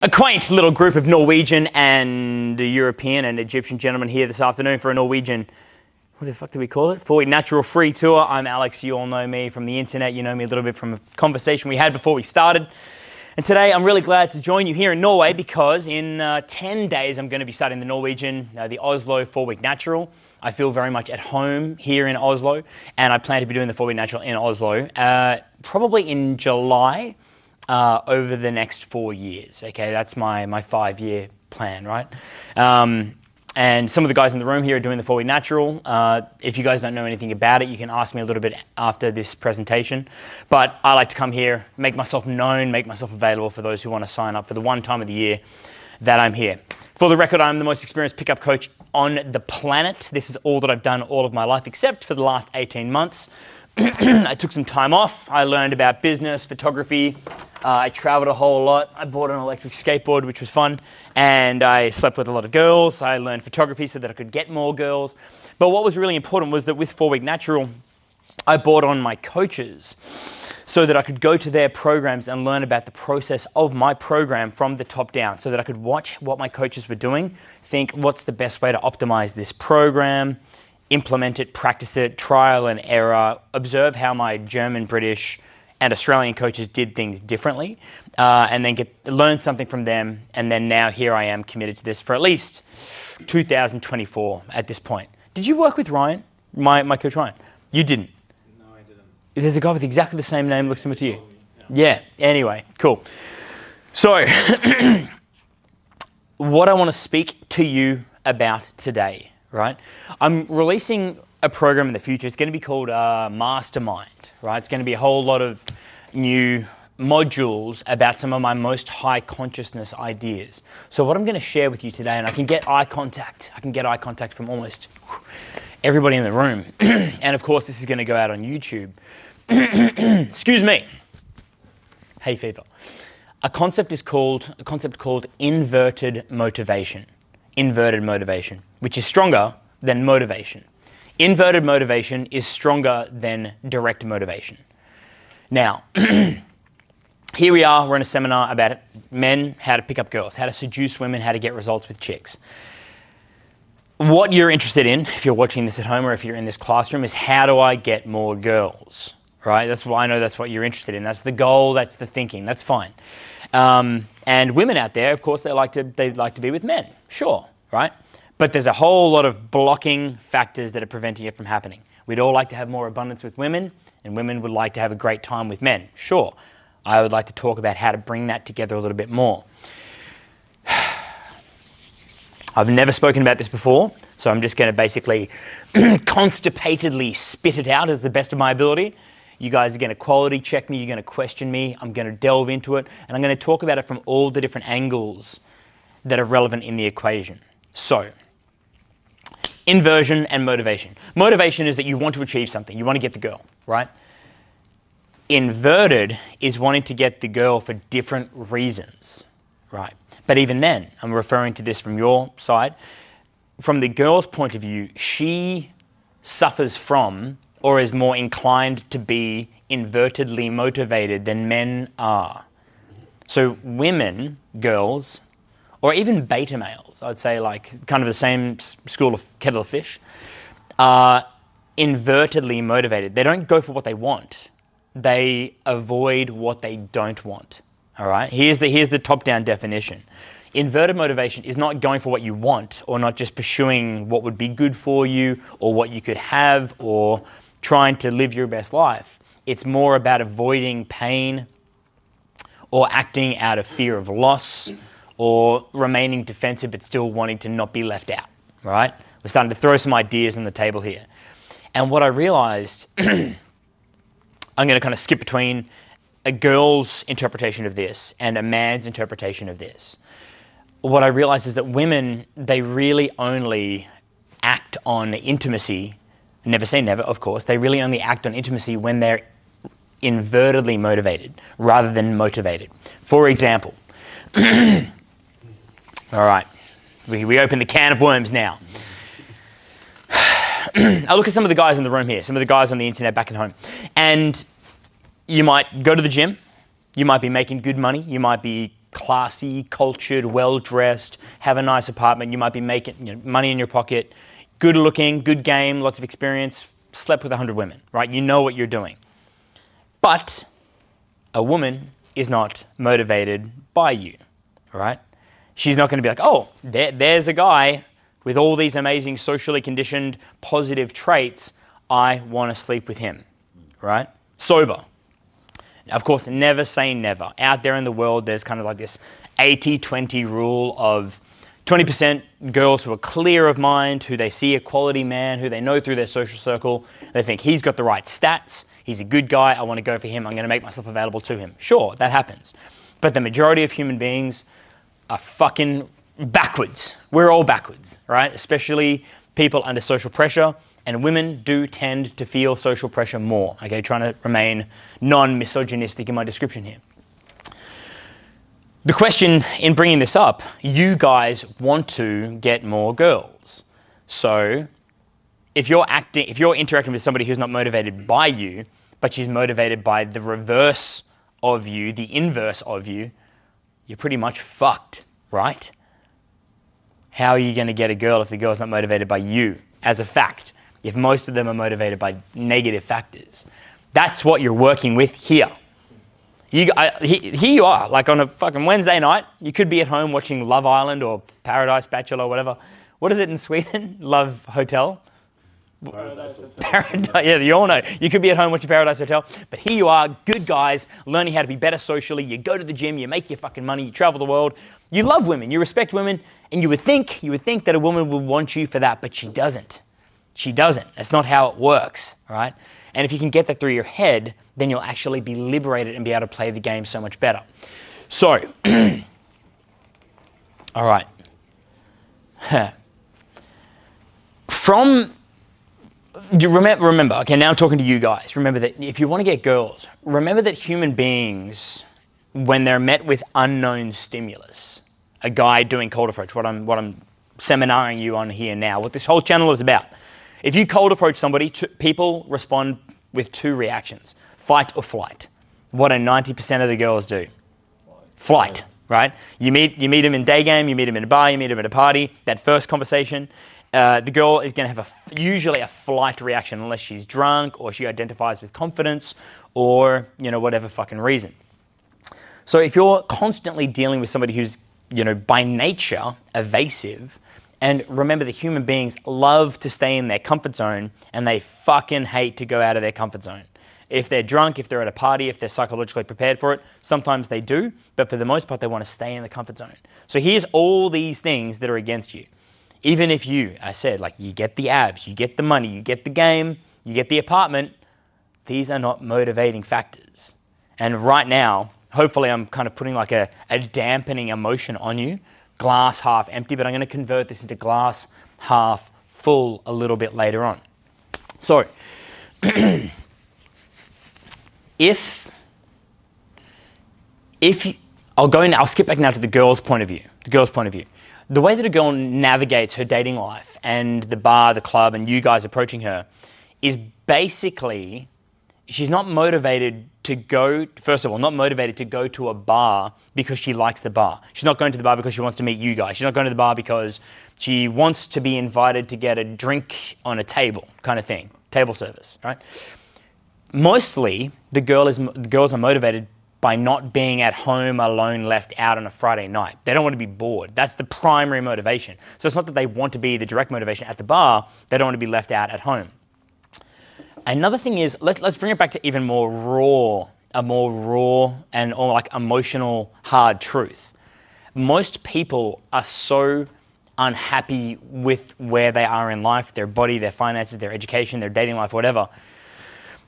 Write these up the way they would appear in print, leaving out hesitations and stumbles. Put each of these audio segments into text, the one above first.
A quaint little group of Norwegian and European and Egyptian gentlemen here this afternoon for a Norwegian, what the fuck do we call it? 4 Week Natural Free Tour. I'm Alex, you all know me from the internet, you know me a little bit from a conversation we had before we started. And today I'm really glad to join you here in Norway because in 10 days I'm going to be starting the Norwegian, the Oslo 4 Week Natural. I feel very much at home here in Oslo and I plan to be doing the 4 Week Natural in Oslo probably in July. Over the next 4 years, okay? That's my 5-year plan, right? And some of the guys in the room here are doing the 4 Week Natural. If you guys don't know anything about it, you can ask me a little bit after this presentation. But I like to come here, make myself known, make myself available for those who want to sign up for the one time of the year that I'm here. For the record, I'm the most experienced pickup coach on the planet. This is all that I've done all of my life, except for the last 18 months. I took some time off. I learned about business, photography. I traveled a whole lot. I bought an electric skateboard, which was fun. And I slept with a lot of girls. I learned photography so that I could get more girls. But what was really important was that with 4 Week Natural, I bought on my coaches so that I could go to their programs and learn about the process of my program from the top down so that I could watch what my coaches were doing, think what's the best way to optimize this program, implement it, practice it, trial and error, observe how my German, British, and Australian coaches did things differently, and then learn something from them. And then now here I am committed to this for at least 2024 at this point. Did you work with Ryan, my coach Ryan? You didn't? No, I didn't. There's a guy with exactly the same name, looks similar to you. Yeah, anyway, cool. So, what I want to speak to you about today, right? I'm releasing a program in the future. It's going to be called Mastermind, right? It's going to be a whole lot of new modules about some of my most high consciousness ideas. So what I'm going to share with you today, and I can get eye contact. I can get eye contact from almost everybody in the room. And of course, this is going to go out on YouTube. Excuse me. Hay fever. A concept called inverted motivation. Inverted motivation, which is stronger than motivation. Inverted motivation is stronger than direct motivation. Now, here we are, we're in a seminar about men, how to pick up girls, how to seduce women, how to get results with chicks. What you're interested in, if you're watching this at home or if you're in this classroom, is how do I get more girls, right? That's why I know that's what you're interested in. That's the goal, that's the thinking, that's fine. And women out there, of course, they like to be with men, sure, right? But there's a whole lot of blocking factors that are preventing it from happening. We'd all like to have more abundance with women, and women would like to have a great time with men. Sure, I would like to talk about how to bring that together a little bit more. I've never spoken about this before, so I'm just going to basically constipatedly spit it out as the best of my ability. You guys are going to quality check me, you're going to question me, I'm going to delve into it, and I'm going to talk about it from all the different angles that are relevant in the equation. So, inversion and motivation. Motivation is that you want to achieve something. You want to get the girl, right? Inverted is wanting to get the girl for different reasons, right? But even then, I'm referring to this from your side. From the girl's point of view, she suffers from or is more inclined to be invertedly motivated than men are. So women, girls, or even beta males, I'd say like kind of the same school of kettle of fish, are invertedly motivated. They don't go for what they want. They avoid what they don't want, all right? Here's the top-down definition. Inverted motivation is not going for what you want or not just pursuing what would be good for you or what you could have or trying to live your best life. It's more about avoiding pain or acting out of fear of loss, or remaining defensive but still wanting to not be left out, right? We're starting to throw some ideas on the table here. And what I realized, I'm gonna kind of skip between a girl's interpretation of this and a man's interpretation of this. What I realized is that women, they really only act on intimacy, never say never, of course, they really only act on intimacy when they're invertedly motivated rather than motivated. For example, all right, we open the can of worms now. I look at some of the guys in the room here, some of the guys on the internet back at home, and you might go to the gym, you might be making good money, you might be classy, cultured, well-dressed, have a nice apartment, you might be making money in your pocket, good looking, good game, lots of experience, slept with 100 women, right? You know what you're doing. But a woman is not motivated by you, all right? She's not going to be like, oh, there's a guy with all these amazing socially conditioned positive traits. I want to sleep with him, right? Sober. Of course, never say never. Out there in the world, there's kind of like this 80-20 rule of 20% girls who are clear of mind, who they see a quality man, who they know through their social circle. They think he's got the right stats. He's a good guy. I want to go for him. I'm going to make myself available to him. Sure, that happens. But the majority of human beings are fucking backwards. We're all backwards, right? Especially people under social pressure. And women do tend to feel social pressure more. Okay, trying to remain non-misogynistic in my description here. The question in bringing this up, you guys want to get more girls. So if you're interacting with somebody who's not motivated by you, but she's motivated by the reverse of you, the inverse of you, you're pretty much fucked, right? How are you going to get a girl if the girl's not motivated by you as a fact? If most of them are motivated by negative factors. That's what you're working with here. Here you are, like on a fucking Wednesday night, you could be at home watching Love Island or Paradise Bachelor or whatever. What is it in Sweden? Love Hotel? Paradise Hotel. Paradise, yeah, you all know. You could be at home watching Paradise Hotel, but here you are, good guys, learning how to be better socially. You go to the gym, you make your fucking money, you travel the world. You love women, you respect women, and you would think that a woman would want you for that, but she doesn't. She doesn't. That's not how it works, right? And if you can get that through your head, then you'll actually be liberated and be able to play the game so much better. So, all right. Remember, okay, now I'm talking to you guys. Remember that if you want to get girls, remember that human beings, when they're met with unknown stimulus, a guy doing cold approach, what I'm seminaring you on here now, what this whole channel is about. If you cold approach somebody, people respond with two reactions, fight or flight. What do 90% of the girls do? Flight, right? You meet them in day game, you meet them in a bar, you meet them at a party, that first conversation, the girl is going to have usually a flight reaction unless she's drunk or she identifies with confidence or, whatever fucking reason. So if you're constantly dealing with somebody who's, by nature evasive, and remember that human beings love to stay in their comfort zone and they fucking hate to go out of their comfort zone. If they're drunk, if they're at a party, if they're psychologically prepared for it, sometimes they do, but for the most part, they want to stay in the comfort zone. So here's all these things that are against you. Even if you, I said, like you get the abs, you get the money, you get the game, you get the apartment, these are not motivating factors. And right now, hopefully I'm kind of putting like a dampening emotion on you. Glass half empty, but I'm going to convert this into glass half full a little bit later on. So, I'll skip back now to the girl's point of view. The girl's point of view. The way that a girl navigates her dating life and the bar, the club, and you guys approaching her is basically she's not motivated to go, first of all, not motivated to go to a bar because she likes the bar. She's not going to the bar because she wants to meet you guys. She's not going to the bar because she wants to be invited to get a drink on a table kind of thing, table service, right? Mostly, the girls are motivated by not being at home alone, left out on a Friday night. They don't want to be bored. That's the primary motivation. So it's not that they want to be the direct motivation at the bar. They don't want to be left out at home. Another thing is, let's bring it back to even more raw, a more raw and all like emotional hard truth. Most people are so unhappy with where they are in life, their body, their finances, their education, their dating life, whatever.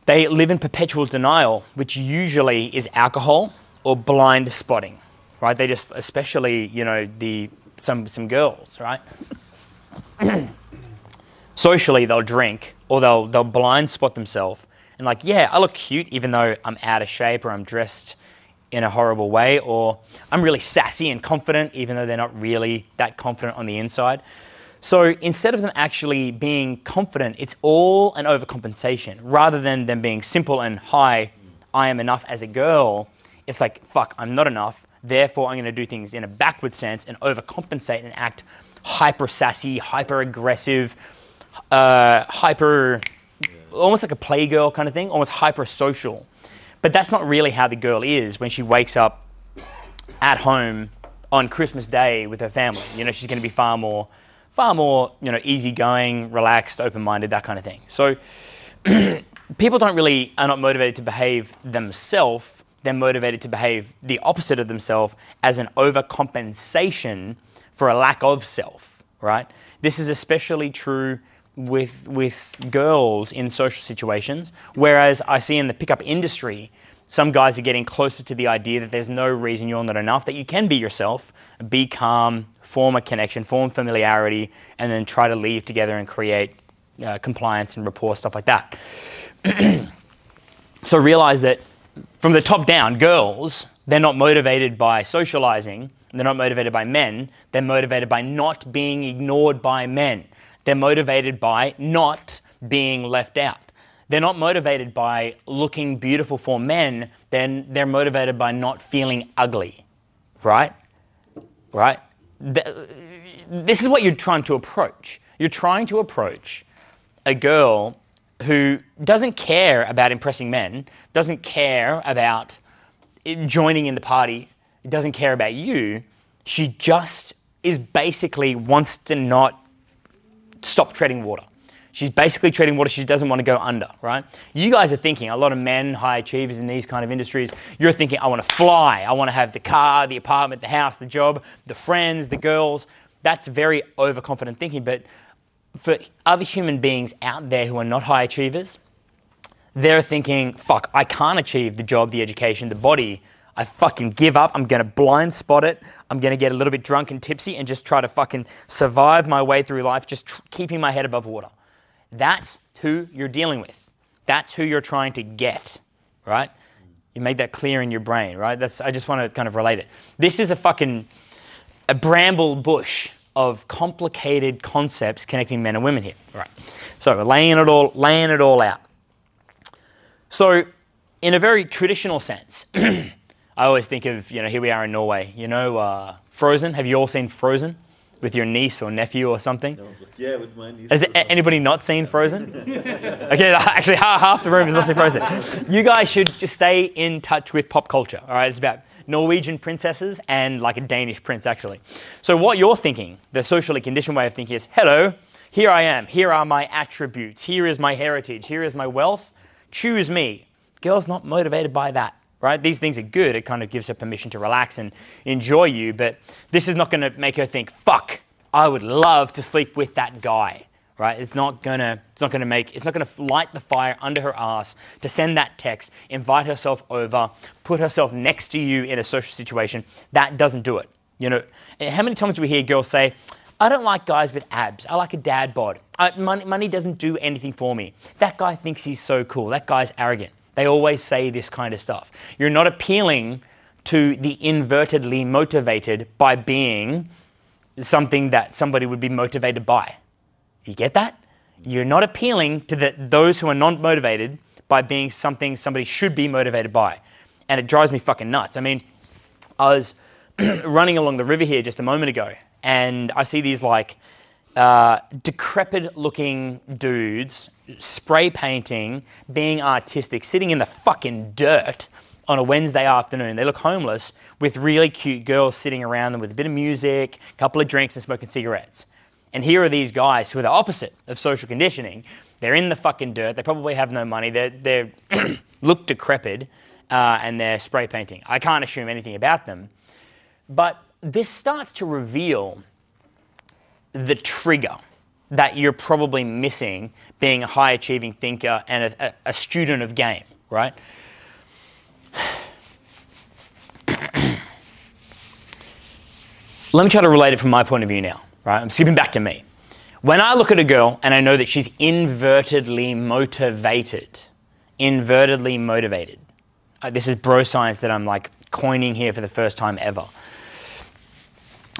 They live in perpetual denial, which usually is alcohol or blind spotting, right? They just, especially, some girls, right? Socially, they'll drink or they'll blind spot themselves and like, yeah, I look cute even though I'm out of shape or I'm dressed in a horrible way or I'm really sassy and confident even though they're not really that confident on the inside. So instead of them actually being confident, it's all an overcompensation rather than them being simple and hi, I am enough as a girl. It's like, fuck, I'm not enough. Therefore, I'm going to do things in a backward sense and overcompensate and act hyper sassy, hyper aggressive, hyper, almost like a playgirl kind of thing, almost hyper social. But that's not really how the girl is when she wakes up at home on Christmas Day with her family. You know, she's going to be far more, you know, easygoing, relaxed, open-minded, that kind of thing. So people are not motivated to behave themselves. They're motivated to behave the opposite of themselves as an overcompensation for a lack of self, right? This is especially true with girls in social situations, whereas I see in the pickup industry, some guys are getting closer to the idea that there's no reason you're not enough, that you can be yourself, be calm, form a connection, form familiarity, and then try to leave together and create compliance and rapport, stuff like that. So realize that from the top down, girls, they're not motivated by socializing, they're not motivated by men, they're motivated by not being ignored by men. They're motivated by not being left out. They're not motivated by looking beautiful for men, then they're motivated by not feeling ugly, right? Right? This is what you're trying to approach. You're trying to approach a girl who doesn't care about impressing men, doesn't care about joining in the party, doesn't care about you. She just is basically wants to not stop treading water. She's basically treading water she doesn't want to go under, right? You guys are thinking, a lot of men, high achievers in these kind of industries, you're thinking, I want to fly. I want to have the car, the apartment, the house, the job, the friends, the girls. That's very overconfident thinking. But for other human beings out there who are not high achievers, they're thinking, fuck, I can't achieve the job, the education, the body. I fucking give up. I'm going to blind spot it. I'm going to get a little bit drunk and tipsy and just try to fucking survive my way through life, just keeping my head above water. That's who you're dealing with. That's who you're trying to get, right? You make that clear in your brain, right? I just want to kind of relate it. This is a bramble bush of complicated concepts connecting men and women here, all right? So we're laying it all out. So in a very traditional sense, I always think of, you know, here we are in Norway, you know, Frozen. Have you all seen Frozen? With your niece or nephew or something? No one's like, yeah, with my niece. Has anybody not seen Frozen? Okay, actually half the room has not seen Frozen. You guys should just stay in touch with pop culture, all right? It's about Norwegian princesses and like a Danish prince, actually. So what you're thinking, the socially conditioned way of thinking is, hello, here I am, here are my attributes, here is my heritage, here is my wealth, choose me. Girl's not motivated by that. Right? These things are good. It kind of gives her permission to relax and enjoy you, but this is not going to make her think, fuck, I would love to sleep with that guy, right? It's not going to light the fire under her ass to send that text, invite herself over, put herself next to you in a social situation. That doesn't do it. You know, how many times do we hear girls say, I don't like guys with abs. I like a dad bod. Money doesn't do anything for me. That guy thinks he's so cool. That guy's arrogant. They always say this kind of stuff. You're not appealing to the invertedly motivated by being something that somebody would be motivated by. You get that? You're not appealing to those who are not motivated by being something somebody should be motivated by. And it drives me fucking nuts. I mean, I was running along the river here just a moment ago, and I see these like decrepit looking dudes spray painting, being artistic, sitting in the fucking dirt on a Wednesday afternoon. They look homeless with really cute girls sitting around them with a bit of music, a couple of drinks and smoking cigarettes. And here are these guys who are the opposite of social conditioning. They're in the fucking dirt. They probably have no money. They look decrepit and they're spray painting. I can't assume anything about them. But this starts to reveal the trigger that you're probably missing being a high-achieving thinker and a student of game, right? Let me try to relate it from my point of view now, right? I'm skipping back to me. When I look at a girl and I know that she's invertedly motivated, this is bro science that I'm like coining here for the first time ever.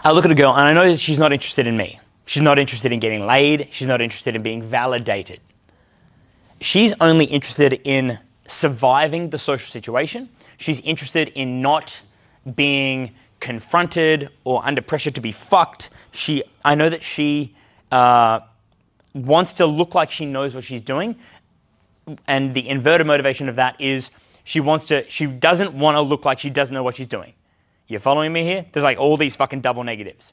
I look at a girl and I know that she's not interested in me. She's not interested in getting laid. She's not interested in being validated. She's only interested in surviving the social situation. She's interested in not being confronted or under pressure to be fucked. I know that she wants to look like she knows what she's doing, and the inverted motivation of that is she doesn't want to look like she doesn't know what she's doing. You following me here? There's like all these fucking double negatives.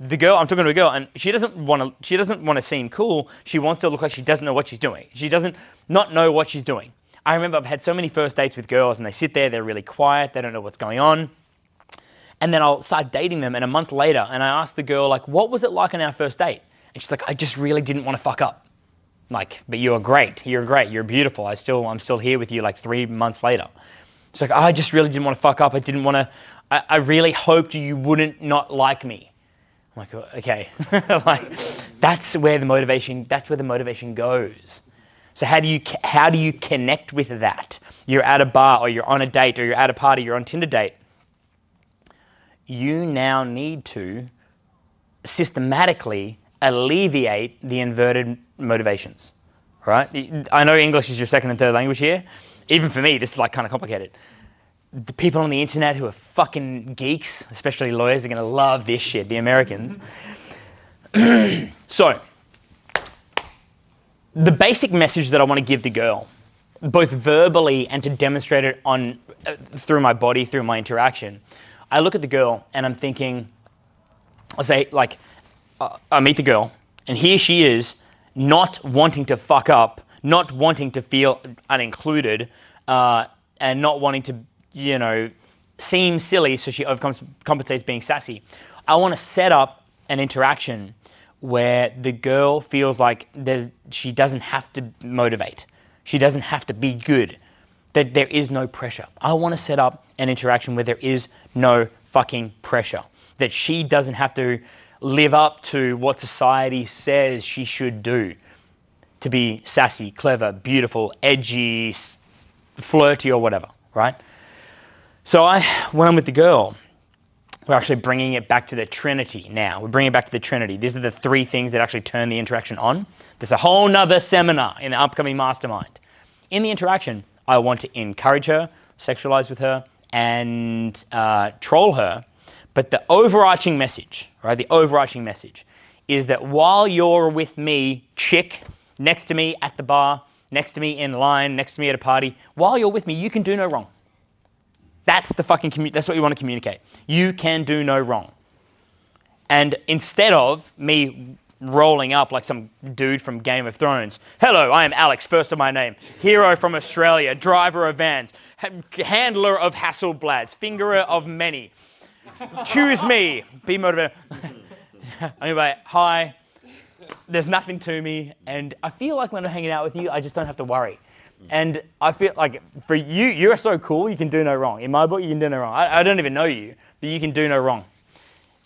The girl, I'm talking to a girl, and she doesn't want to seem cool. She wants to look like she doesn't know what she's doing. She doesn't not know what she's doing. I remember I've had so many first dates with girls, and they sit there, they're really quiet, they don't know what's going on. And then I'll start dating them, and a month later, and I ask the girl, like, what was it like on our first date? And she's like, I just really didn't want to fuck up. Like, but you're great, you're great, you're beautiful. I'm still here with you like 3 months later. It's like, I just really didn't want to fuck up. I really hoped you wouldn't not like me. I'm like, okay, like that's where the motivation goes. So how do you connect with that? You're at a bar, or you're on a date, or you're at a party, you're on Tinder date. You now need to systematically alleviate the inverted motivations, right? I know English is your second and third language here. Even for me, this is like kind of complicated. The people on the internet who are fucking geeks, especially lawyers, are gonna love this shit, the Americans. So, the basic message that I wanna give the girl, both verbally and to demonstrate it on through my body, through my interaction, I look at the girl and I'm thinking, I say like, I meet the girl and here she is, not wanting to fuck up, not wanting to feel unincluded, and not wanting to, you know, seem silly, so she overcompensates being sassy. I want to set up an interaction where the girl feels like she doesn't have to motivate. She doesn't have to be good, that there is no pressure. I want to set up an interaction where there is no fucking pressure, that she doesn't have to live up to what society says she should do to be sassy, clever, beautiful, edgy, flirty or whatever, right? So when I'm with the girl, we're actually bringing it back to the Trinity now. We're bringing it back to the Trinity. These are the three things that actually turn the interaction on. There's a whole nother seminar in the upcoming mastermind. In the interaction, I want to encourage her, sexualize with her, and troll her. But the overarching message, right, the overarching message is that while you're with me, chick, next to me at the bar, next to me in line, next to me at a party, while you're with me, you can do no wrong. That's the fucking, that's what you want to communicate. You can do no wrong. And instead of me rolling up like some dude from Game of Thrones, hello, I am Alex, first of my name, hero from Australia, driver of vans, handler of Hasselblads, fingerer of many, choose me, be motivated. Anyway, hi, there's nothing to me, and I feel like when I'm hanging out with you, I just don't have to worry. And I feel like for you, you're so cool, you can do no wrong. In my book, you can do no wrong. I don't even know you, but you can do no wrong.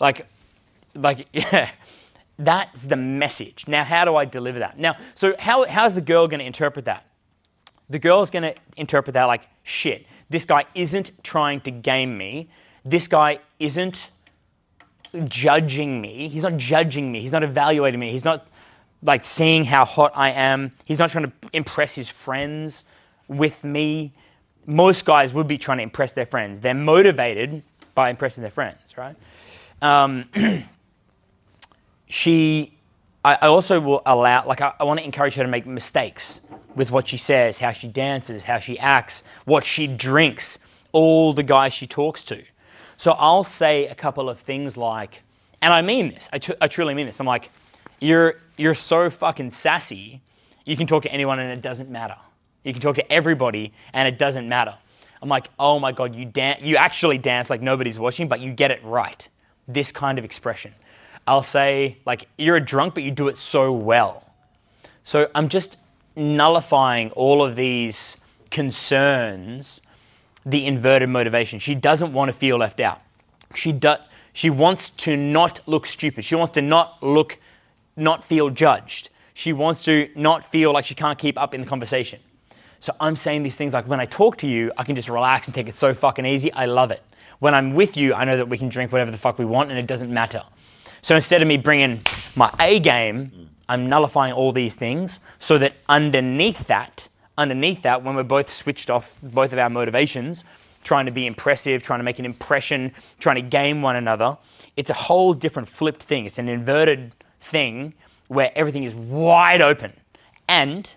Like, yeah, that's the message. Now, how do I deliver that? Now, so how's the girl gonna interpret that? The girl's gonna interpret that like, shit, this guy isn't trying to game me. This guy isn't judging me. He's not judging me. He's not evaluating me. He's not like seeing how hot I am. He's not trying to impress his friends with me. Most guys would be trying to impress their friends. They're motivated by impressing their friends, right? I also will allow, like I want to encourage her to make mistakes with what she says, how she dances, how she acts, what she drinks, all the guys she talks to. So I'll say a couple of things like, and I mean this, I truly mean this. I'm like, you're so fucking sassy, you can talk to anyone and it doesn't matter. You can talk to everybody and it doesn't matter. I'm like, oh my God, you actually dance like nobody's watching, but you get it right. This kind of expression. I'll say like, you're a drunk, but you do it so well. So I'm just nullifying all of these concerns, the inverted motivation. She doesn't want to feel left out. She wants to not look stupid. She wants to not feel judged. She wants to not feel like she can't keep up in the conversation. So I'm saying these things like, when I talk to you, I can just relax and take it so fucking easy. I love it. When I'm with you, I know that we can drink whatever the fuck we want and it doesn't matter. So instead of me bringing my A game, I'm nullifying all these things so that underneath that, when we're both switched off both of our motivations, trying to be impressive, trying to make an impression, trying to game one another. It's a whole different flipped thing. It's an inverted thing where everything is wide open. And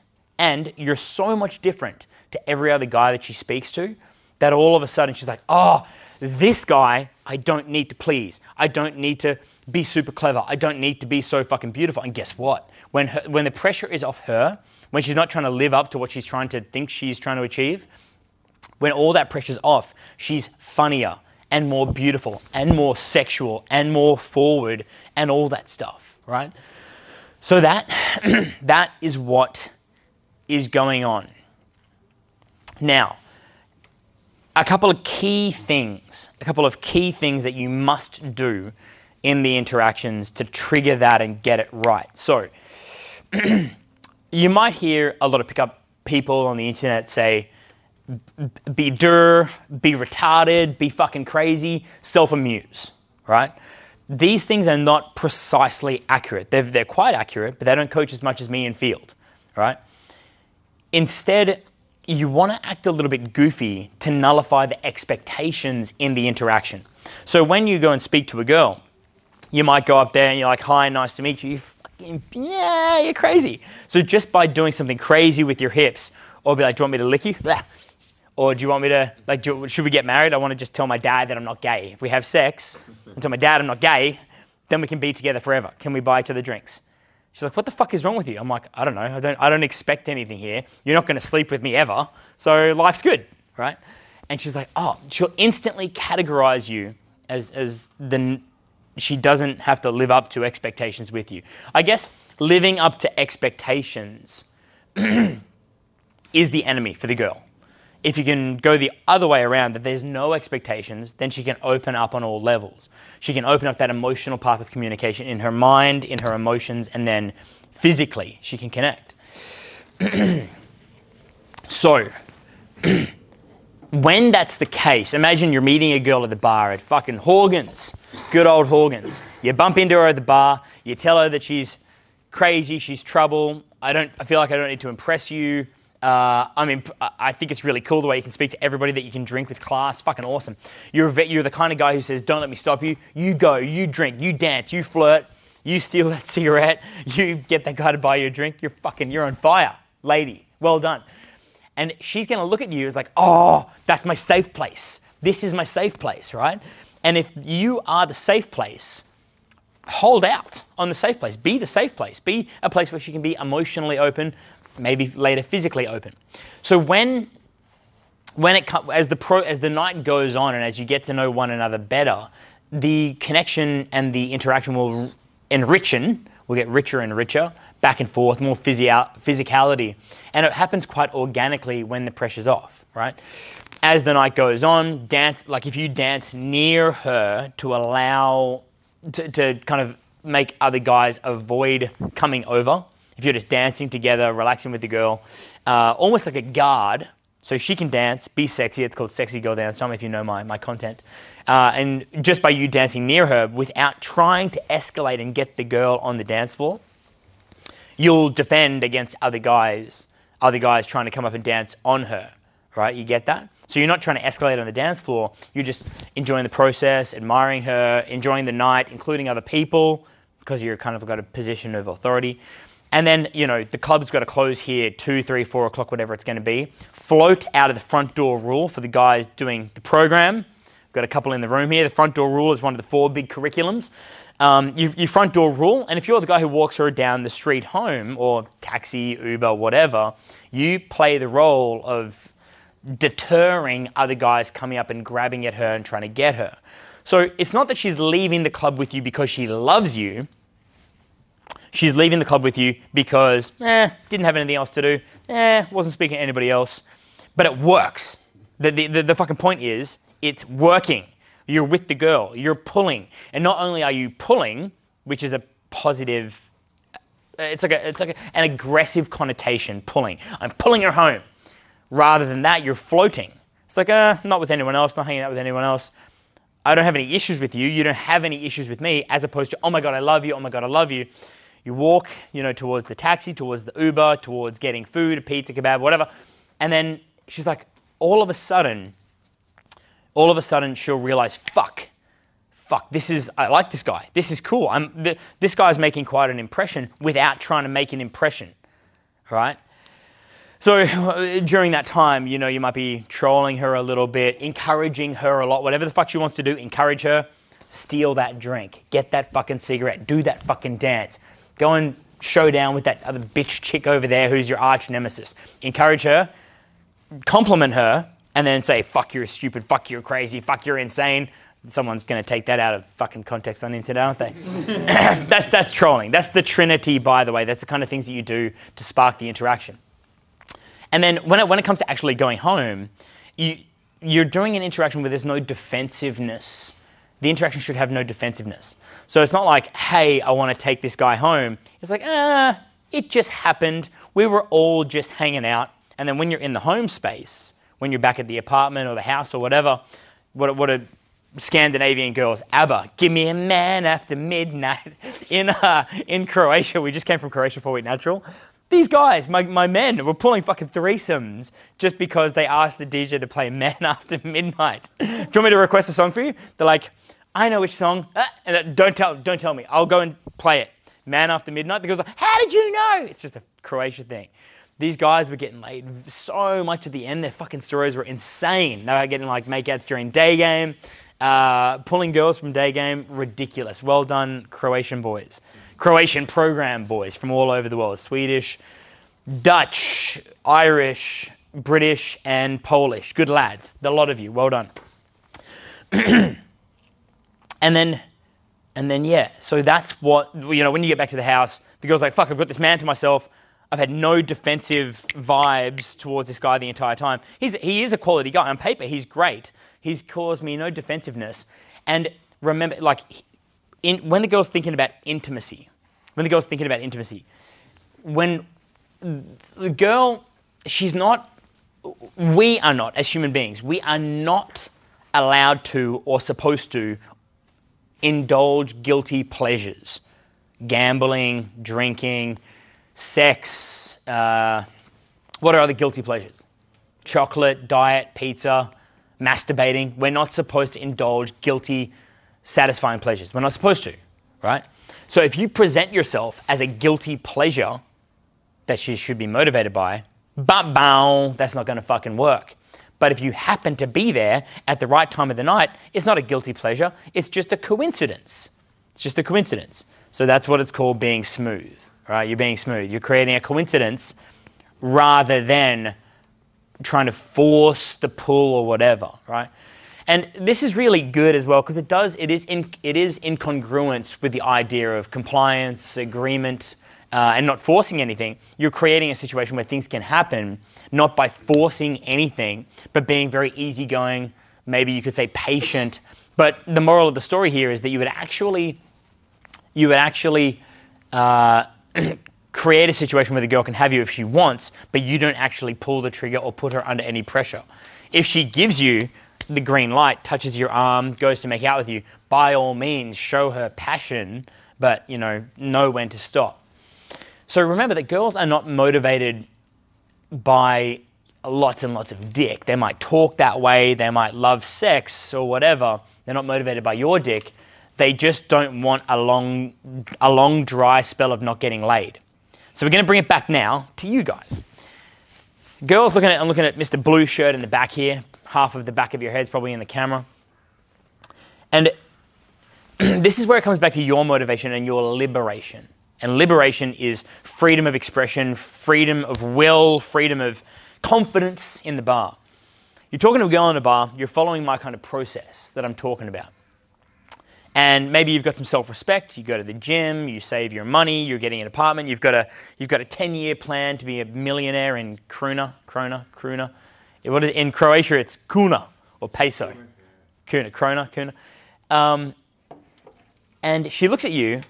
you're so much different to every other guy that she speaks to that all of a sudden she's like, oh, this guy, I don't need to please. I don't need to be super clever. I don't need to be so fucking beautiful. And guess what? When the pressure is off her, when she's not trying to live up to what she's trying to think she's trying to achieve, when all that pressure's off, she's funnier and more beautiful and more sexual and more forward and all that stuff, right? So that is what is going on. Now, a couple of key things that you must do in the interactions to trigger that and get it right. So you might hear a lot of pickup people on the internet say, be dur, be retarded, be fucking crazy, self-amuse, right? These things are not precisely accurate. They're quite accurate, but they don't coach as much as me in field, right? Instead, you want to act a little bit goofy to nullify the expectations in the interaction. So when you go and speak to a girl, you might go up there and you're like, hi, nice to meet you. You're crazy. So just by doing something crazy with your hips, or be like, do you want me to lick you? Blah. Or do you want me to, like, should we get married? I want to just tell my dad that I'm not gay. If we have sex and tell my dad I'm not gay, then we can be together forever. Can we buy each other drinks? She's like, what the fuck is wrong with you? I'm like, I don't know. I don't expect anything here. You're not going to sleep with me ever. So life's good, right? And she's like, oh, she'll instantly categorize you as she doesn't have to live up to expectations with you. I guess living up to expectations is the enemy for the girl. If you can go the other way around, that there's no expectations, then she can open up on all levels. She can open up that emotional path of communication in her mind, in her emotions, and then physically she can connect. So, when that's the case, imagine you're meeting a girl at the bar at fucking Horgan's, good old Horgan's. You bump into her at the bar, you tell her that she's crazy, she's trouble, I feel like I don't need to impress you. I think it's really cool the way you can speak to everybody, that you can drink with class. Fucking awesome. You're the kind of guy who says, don't let me stop you. You go, you drink, you dance, you flirt, you steal that cigarette, you get that guy to buy you a drink. You're on fire, lady. Well done. And she's going to look at you as like, oh, that's my safe place. This is my safe place, right? And if you are the safe place, hold out on the safe place. Be the safe place. Be a place where she can be emotionally open, maybe later physically open. So as the night goes on and as you get to know one another better, the connection and the interaction will enrichen, will get richer and richer, back and forth, more physicality. And it happens quite organically when the pressure's off, right? As the night goes on, if you dance near her to allow, to kind of make other guys avoid coming over, if you're just dancing together, relaxing with the girl, almost like a guard, so she can dance, be sexy. It's called Sexy Girl Dance Time if you know my content. And just by you dancing near her without trying to escalate and get the girl on the dance floor, you'll defend against other guys trying to come up and dance on her, right? You get that? So you're not trying to escalate on the dance floor. You're just enjoying the process, admiring her, enjoying the night, including other people, because you're kind of got a position of authority. And then, the club's got to close here, 2, 3, 4 o'clock, whatever it's going to be. Float out of the front door rule for the guys doing the program. Got a couple in the room here. The front door rule is one of the 4 big curriculums. Your front door rule, and if you're the guy who walks her down the street home, or taxi, Uber, whatever, you play the role of deterring other guys coming up and grabbing at her and trying to get her. So it's not that she's leaving the club with you because she loves you. She's leaving the club with you because, didn't have anything else to do. Wasn't speaking to anybody else. But it works. The fucking point is, it's working. You're with the girl. You're pulling. And not only are you pulling, which is a positive, it's like an aggressive connotation, pulling. I'm pulling her home. Rather than that, you're floating. It's like, not with anyone else, not hanging out with anyone else. I don't have any issues with you. You don't have any issues with me, as opposed to, oh my God, I love you. Oh my God, I love you. You walk, towards the taxi, towards the Uber, towards getting food, a pizza, kebab, whatever. And then she's like, all of a sudden, all of a sudden she'll realize, fuck, I like this guy. This is cool. This guy's making quite an impression without trying to make an impression, right? So during that time, you know, you might be trolling her a little bit, encouraging her a lot, whatever the fuck she wants to do, encourage her, steal that drink, get that fucking cigarette, do that fucking dance, go and show down with that other bitch chick over there who's your arch nemesis. Encourage her, compliment her, and then say, fuck, you're stupid, fuck, you're crazy, fuck, you're insane. Someone's going to take that out of fucking context on the internet, aren't they? That's trolling. That's the trinity, by the way. That's the kind of things that you do to spark the interaction. And then when it comes to actually going home, you're doing an interaction where there's no defensiveness. The interaction should have no defensiveness. So it's not like, hey, I want to take this guy home. It's like, it just happened. We were all just hanging out. And then when you're in the home space, when you're back at the apartment or the house or whatever, what a Scandinavian girls, ABBA, give me a man after midnight. In Croatia, we just came from Croatia, 4 Week Natural. These guys, my men, were pulling fucking threesomes just because they asked the DJ to play Man After Midnight. Do you want me to request a song for you? They're like, I know which song. And don't tell me. I'll go and play it. Man After Midnight. The girls are like, how did you know? It's just a Croatia thing. These guys were getting laid so much at the end. Their fucking stories were insane. They were getting like makeouts during day game, pulling girls from day game. Ridiculous. Well done, Croatian boys. Croatian program boys from all over the world. Swedish, Dutch, Irish, British, and Polish. Good lads. A lot of you. Well done. And then, yeah. So that's what, you know, when you get back to the house, the girl's like, fuck, I've got this man to myself. I've had no defensive vibes towards this guy the entire time. He is a quality guy. On paper, he's great. He's caused me no defensiveness. And remember, like, when the girl's thinking about intimacy, when the girl, we are not, as human beings, we are not allowed to or supposed to indulge guilty pleasures. Gambling, drinking, sex, what are other guilty pleasures? Chocolate, diet, pizza, masturbating. We're not supposed to indulge guilty satisfying pleasures. We're not supposed to, right? So if you present yourself as a guilty pleasure that she should be motivated by, that's not going to fucking work. But if you happen to be there at the right time of the night, it's not a guilty pleasure. It's just a coincidence. It's just a coincidence. So that's what it's called being smooth, right? You're being smooth. You're creating a coincidence rather than trying to force the pull or whatever, right? And this is really good as well because it is incongruent with the idea of compliance, agreement, and not forcing anything. You're creating a situation where things can happen, not by forcing anything, but being very easygoing, maybe you could say patient. But the moral of the story here is that you would actually create a situation where the girl can have you if she wants, but you don't actually pull the trigger or put her under any pressure. If she gives you the green light, touches your arm, goes to make out with you, by all means, show her passion, but, you know when to stop. So remember that girls are not motivated by lots and lots of dick. They might talk that way, they might love sex or whatever. They're not motivated by your dick. They just don't want a long dry spell of not getting laid. So we're going to bring it back now to you guys. Girls, I'm looking at Mr. Blue Shirt in the back here. Half of the back of your head's probably in the camera. And this is where it comes back to your motivation and your liberation. And liberation is freedom of expression, freedom of will, freedom of confidence in the bar. You're talking to a girl in a bar, you're following my kind of process that I'm talking about. And maybe you've got some self-respect, you go to the gym, you save your money, you're getting an apartment, you've got a 10-year plan to be a millionaire in krona. What is, in Croatia, it's kuna or peso. Krona. And she looks at you,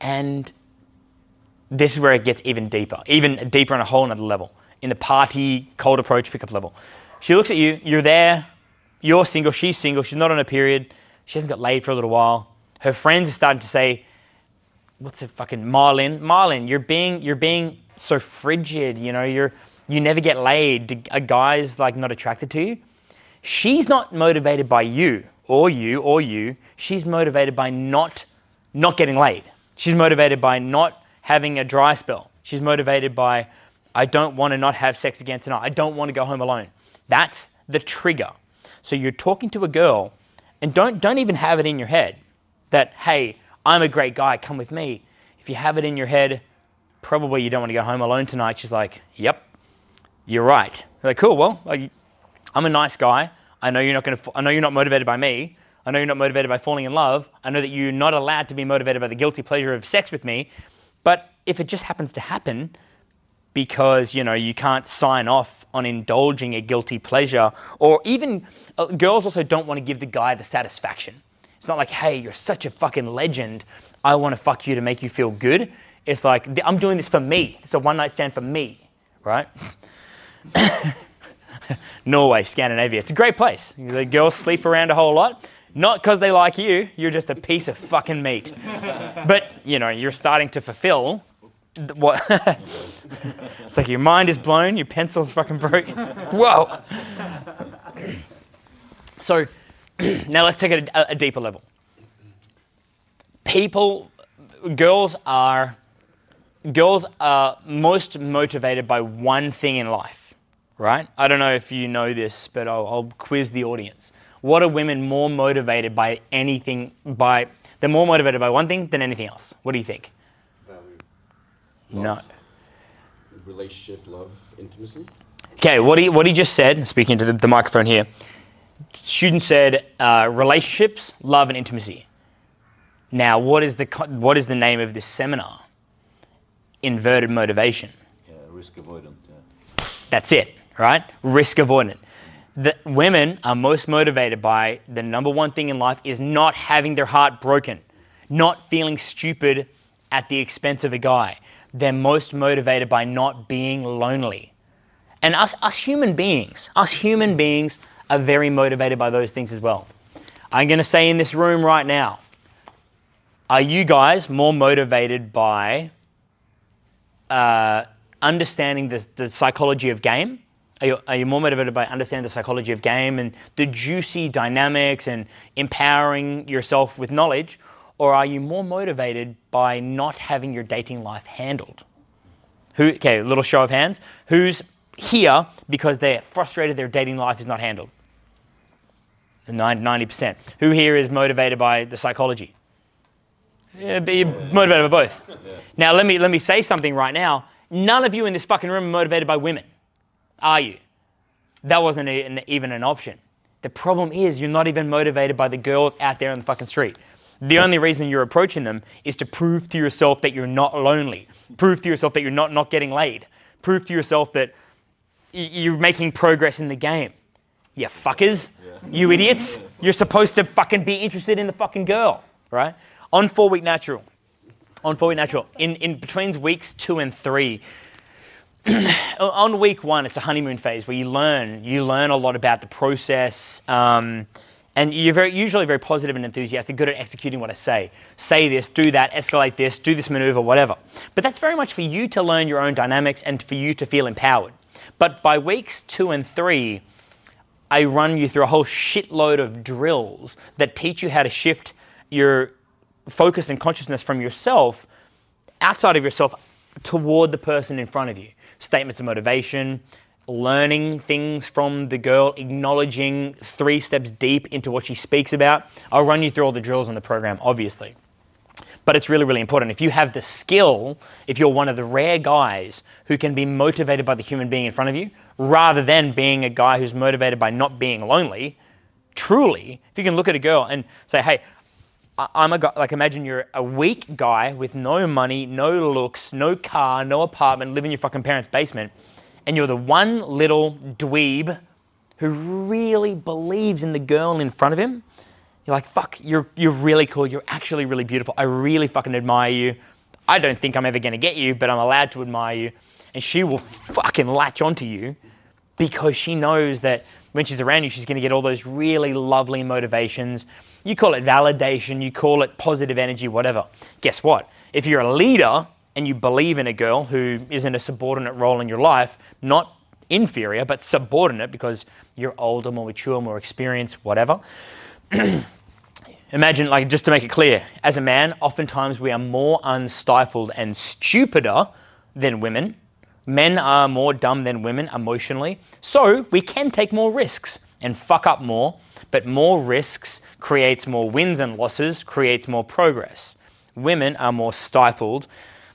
and this is where it gets even deeper on a whole nother level. In the party, cold approach, pickup level. She looks at you, you're there, you're single, she's not on a period, she hasn't got laid for a little while. Her friends are starting to say, what's it fucking, Marlin, you're being so frigid, you know, you never get laid. A guy's like not attracted to you. She's not motivated by you or you or you. She's motivated by not getting laid. She's motivated by not having a dry spell. She's motivated by, I don't want to not have sex again tonight. I don't want to go home alone. That's the trigger. So you're talking to a girl and don't even have it in your head that, hey, I'm a great guy, come with me. If you have it in your head, probably you don't want to go home alone tonight. She's like, yep, you're right. You're like, cool, well, I'm a nice guy. I know you're not motivated by me. I know you're not motivated by falling in love. I know that you're not allowed to be motivated by the guilty pleasure of sex with me. But if it just happens to happen because, you know, you can't sign off on indulging a guilty pleasure, or even girls also don't want to give the guy the satisfaction. It's not like, hey, you're such a fucking legend. I want to fuck you to make you feel good. It's like, I'm doing this for me. It's a one-night stand for me, right? Norway, Scandinavia, it's a great place. The girls sleep around a whole lot. Not because they like you, you're just a piece of fucking meat. But, you know, you're starting to fulfill what? It's like your mind is blown, your pencil's fucking broken. Whoa. So, now let's take it a deeper level. Girls are most motivated by one thing in life, right? I don't know if you know this, but I'll quiz the audience. What are women more motivated by anything? They're more motivated by one thing than anything else. What do you think? Value. No. Relationship, love, intimacy. Okay, what he just said, speaking to the microphone here, student said relationships, love, and intimacy. Now, what is the name of this seminar? Inverted motivation. Yeah, risk avoidant. Yeah. That's it, right? Risk avoidant. The women are most motivated by the number one thing in life is not having their heart broken, not feeling stupid at the expense of a guy. They're most motivated by not being lonely. And us human beings are very motivated by those things as well. I'm going to say in this room right now, are you guys more motivated by understanding the psychology of game? Are you more motivated by understanding the psychology of game and the juicy dynamics and empowering yourself with knowledge? Or are you more motivated by not having your dating life handled? Okay, a little show of hands. Who's here because they're frustrated their dating life is not handled? 90%. Who here is motivated by the psychology? Yeah, but you're motivated by both. Yeah. Now, let me say something right now. None of you in this fucking room are motivated by women, are you? That wasn't even an option. The problem is you're not even motivated by the girls out there on the fucking street. The only reason you're approaching them is to prove to yourself that you're not lonely, prove to yourself that you're not getting laid, prove to yourself that you're making progress in the game. You fuckers, yeah. You idiots. You're supposed to fucking be interested in the fucking girl, right? On 4 Week Natural, in between weeks 2 and 3, on week 1, it's a honeymoon phase where you learn a lot about the process, and you're usually very positive and enthusiastic, good at executing what I say. Say this, do that, escalate this, do this maneuver, whatever. But that's very much for you to learn your own dynamics and for you to feel empowered. But by weeks 2 and 3, I run you through a whole shitload of drills that teach you how to shift your focus and consciousness from yourself, outside of yourself, toward the person in front of you. Statements of motivation, learning things from the girl, acknowledging 3 steps deep into what she speaks about. I'll run you through all the drills on the program, obviously. But it's really, really important. If you have the skill, if you're one of the rare guys who can be motivated by the human being in front of you, rather than being a guy who's motivated by not being lonely, truly, if you can look at a girl and say, hey, I'm a guy, like imagine you're a weak guy with no money, no looks, no car, no apartment, live in your fucking parents' basement, and you're the one little dweeb who really believes in the girl in front of him. You're like, fuck, you're really cool, you're actually really beautiful, I really fucking admire you. I don't think I'm ever gonna get you, but I'm allowed to admire you. And she will fucking latch onto you because she knows that when she's around you, she's gonna get all those really lovely motivations. You call it validation, you call it positive energy, whatever. Guess what? If you're a leader and you believe in a girl who is in a subordinate role in your life, not inferior but subordinate because you're older, more mature, more experienced, whatever. Imagine, like, just to make it clear, as a man, oftentimes we are more unstifled and stupider than women. Men are more dumb than women emotionally, so we can take more risks and fuck up more, but more risks creates more wins and losses, creates more progress. Women are more stifled,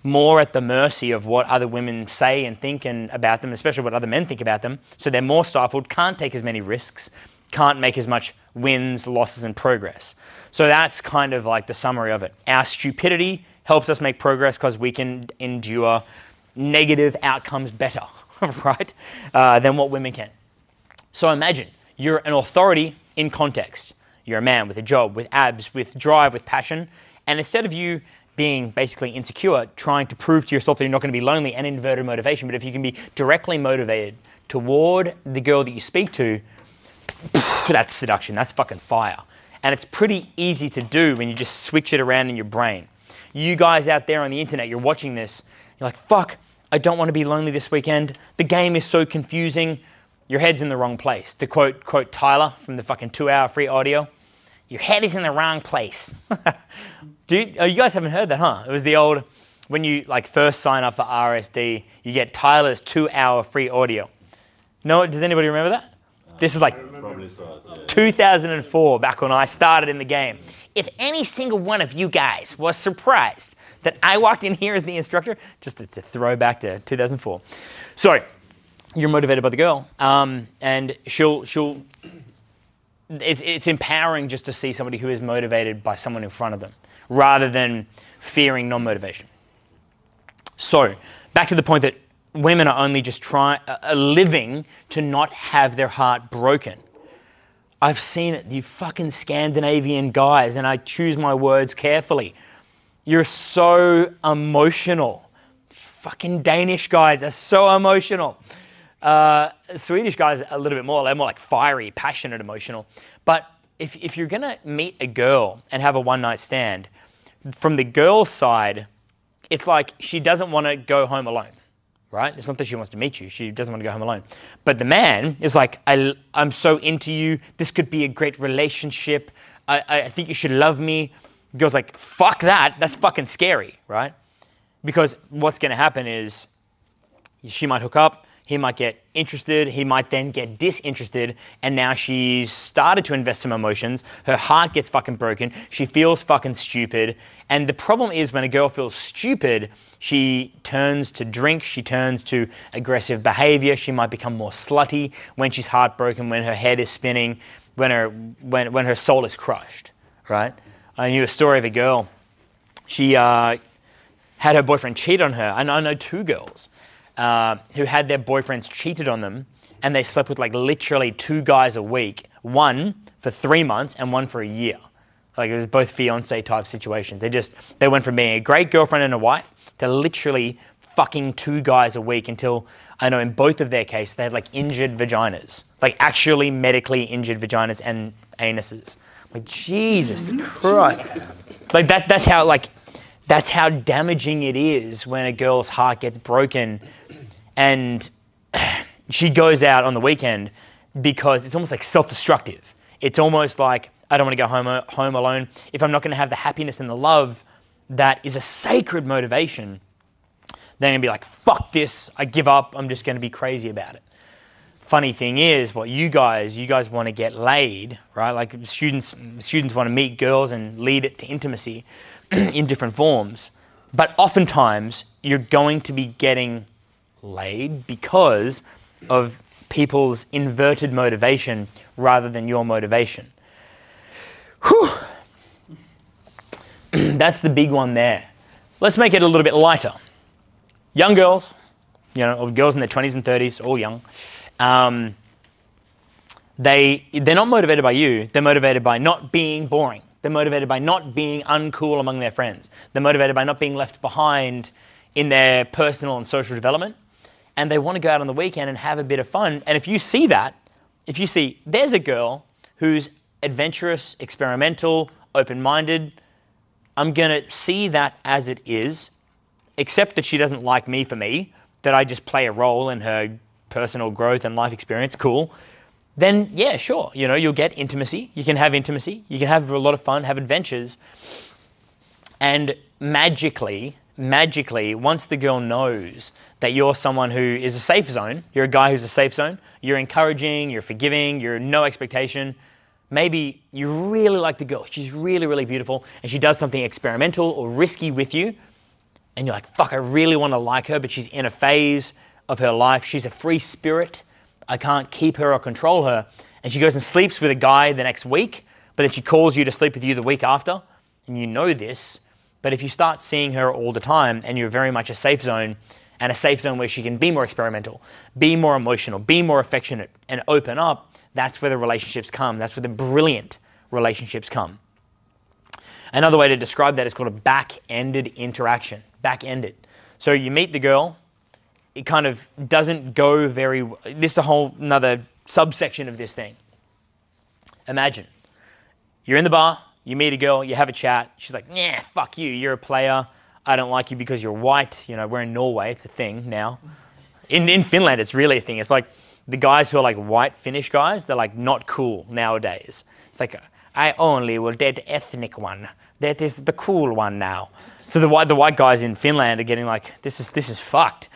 more at the mercy of what other women say and think and about them, especially what other men think about them, so they're more stifled, can't take as many risks, can't make as much wins, losses, and progress. So that's kind of like the summary of it. Our stupidity helps us make progress because we can endure negative outcomes better, right, than what women can. So imagine you're an authority in context. You're a man with a job, with abs, with drive, with passion, and instead of you being basically insecure, trying to prove to yourself that you're not going to be lonely and inverted motivation, but if you can be directly motivated toward the girl that you speak to, that's seduction, that's fucking fire. And it's pretty easy to do when you just switch it around in your brain. You guys out there on the internet, you're watching this, you're like, fuck, I don't want to be lonely this weekend. The game is so confusing. Your head's in the wrong place. To quote Tyler from the fucking 2-hour free audio, your head is in the wrong place. Dude, oh, you guys haven't heard that, huh? It was the old, when you like first sign up for RSD, you get Tyler's 2-hour free audio. No, does anybody remember that? This is like 2004, back when I started in the game. If any single one of you guys was surprised that I walked in here as the instructor, just it's a throwback to 2004. So you're motivated by the girl, and she'll. It's empowering just to see somebody who is motivated by someone in front of them, rather than fearing non-motivation. So back to the point that women are only just living to not have their heart broken. I've seen it, you fucking Scandinavian guys, and I choose my words carefully. You're so emotional. Fucking Danish guys are so emotional. Swedish guys are a little bit more, they're more like fiery, passionate, emotional. But if you're gonna meet a girl and have a one-night stand, from the girl's side, it's like she doesn't want to go home alone. Right? It's not that she wants to meet you. She doesn't want to go home alone. But the man is like, I'm so into you. This could be a great relationship. I think you should love me. The girl's like, fuck that. That's fucking scary, right? Because what's going to happen is she might hook up. He might get interested. He might then get disinterested. And now she's started to invest some emotions. Her heart gets fucking broken. She feels fucking stupid. And the problem is when a girl feels stupid, she turns to drink, she turns to aggressive behavior, she might become more slutty when she's heartbroken, when her head is spinning, when her soul is crushed, right? I knew a story of a girl. She had her boyfriend cheat on her. And I know two girls who had their boyfriends cheated on them, and they slept with like literally two guys a week, one for 3 months and one for a year. Like it was both fiance type situations. They went from being a great girlfriend and a wife to literally fucking two guys a week until, I know in both of their cases, they had like injured vaginas, like actually medically injured vaginas and anuses. Like Jesus Christ. Like that's how damaging it is when a girl's heart gets broken and she goes out on the weekend because it's almost like self-destructive. It's almost like, I don't want to go home alone. If I'm not going to have the happiness and the love that is a sacred motivation, they're going to be like, fuck this, I give up, I'm just going to be crazy about it. Funny thing is, what you guys want to get laid, right? Like students want to meet girls and lead it to intimacy in different forms. But oftentimes, you're going to be getting laid because of people's inverted motivation rather than your motivation. Whew. That's the big one there. Let's make it a little bit lighter. Young girls, you know, or girls in their 20s and 30s, all young, they're not motivated by you. They're motivated by not being boring. They're motivated by not being uncool among their friends. They're motivated by not being left behind in their personal and social development. And they want to go out on the weekend and have a bit of fun. And if you see that, if you see there's a girl who's adventurous, experimental, open-minded, I'm going to see that as it is, except that she doesn't like me for me, that I just play a role in her personal growth and life experience, cool. Then yeah, sure, you know, you'll get intimacy. You can have intimacy. You can have a lot of fun, have adventures. And magically, once the girl knows that you're someone who is a safe zone, you're a guy who's a safe zone, you're encouraging, you're forgiving, you're no expectation. Maybe you really like the girl. She's really, really beautiful. And she does something experimental or risky with you. And you're like, fuck, I really want to like her, but she's in a phase of her life. She's a free spirit. I can't keep her or control her. And she goes and sleeps with a guy the next week, but then she calls you to sleep with you the week after. And you know this, but if you start seeing her all the time and you're very much a safe zone, and a safe zone where she can be more experimental, be more emotional, be more affectionate and open up, that's where the relationships come. That's where the brilliant relationships come. Another way to describe that is called a back-ended interaction. Back-ended. So you meet the girl, it kind of doesn't go very well. This is a whole another subsection of this thing. Imagine you're in the bar, you meet a girl, you have a chat. She's like, nah, fuck you. You're a player. I don't like you because you're white. You know, we're in Norway. It's a thing now. In Finland, it's really a thing. It's like the guys who are like white Finnish guys, they're like not cool nowadays. It's like, I only will date ethnic one. That is the cool one now. So the white guys in Finland are getting like, this is fucked.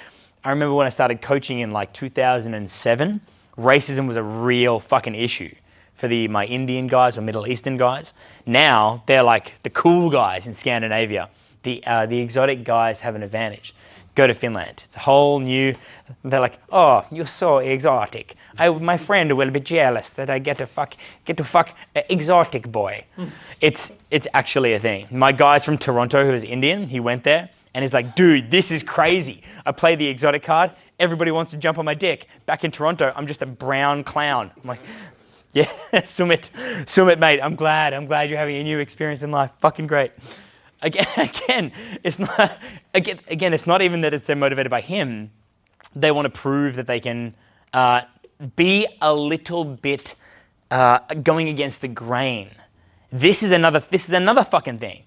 I remember when I started coaching in like 2007, racism was a real fucking issue for my Indian guys or Middle Eastern guys. Now they're like the cool guys in Scandinavia. The exotic guys have an advantage. Go to Finland. It's a whole new, they're like, oh, you're so exotic. My friend will be jealous that I get to fuck an exotic boy. It's actually a thing. My guy's from Toronto who is Indian, he went there and he's like, dude, this is crazy. I play the exotic card. Everybody wants to jump on my dick. Back in Toronto, I'm just a brown clown. I'm like, yeah, Sumit, mate, I'm glad you're having a new experience in life. Fucking great. It's not even that they're motivated by him. They want to prove that they can be a little bit going against the grain. This is another fucking thing.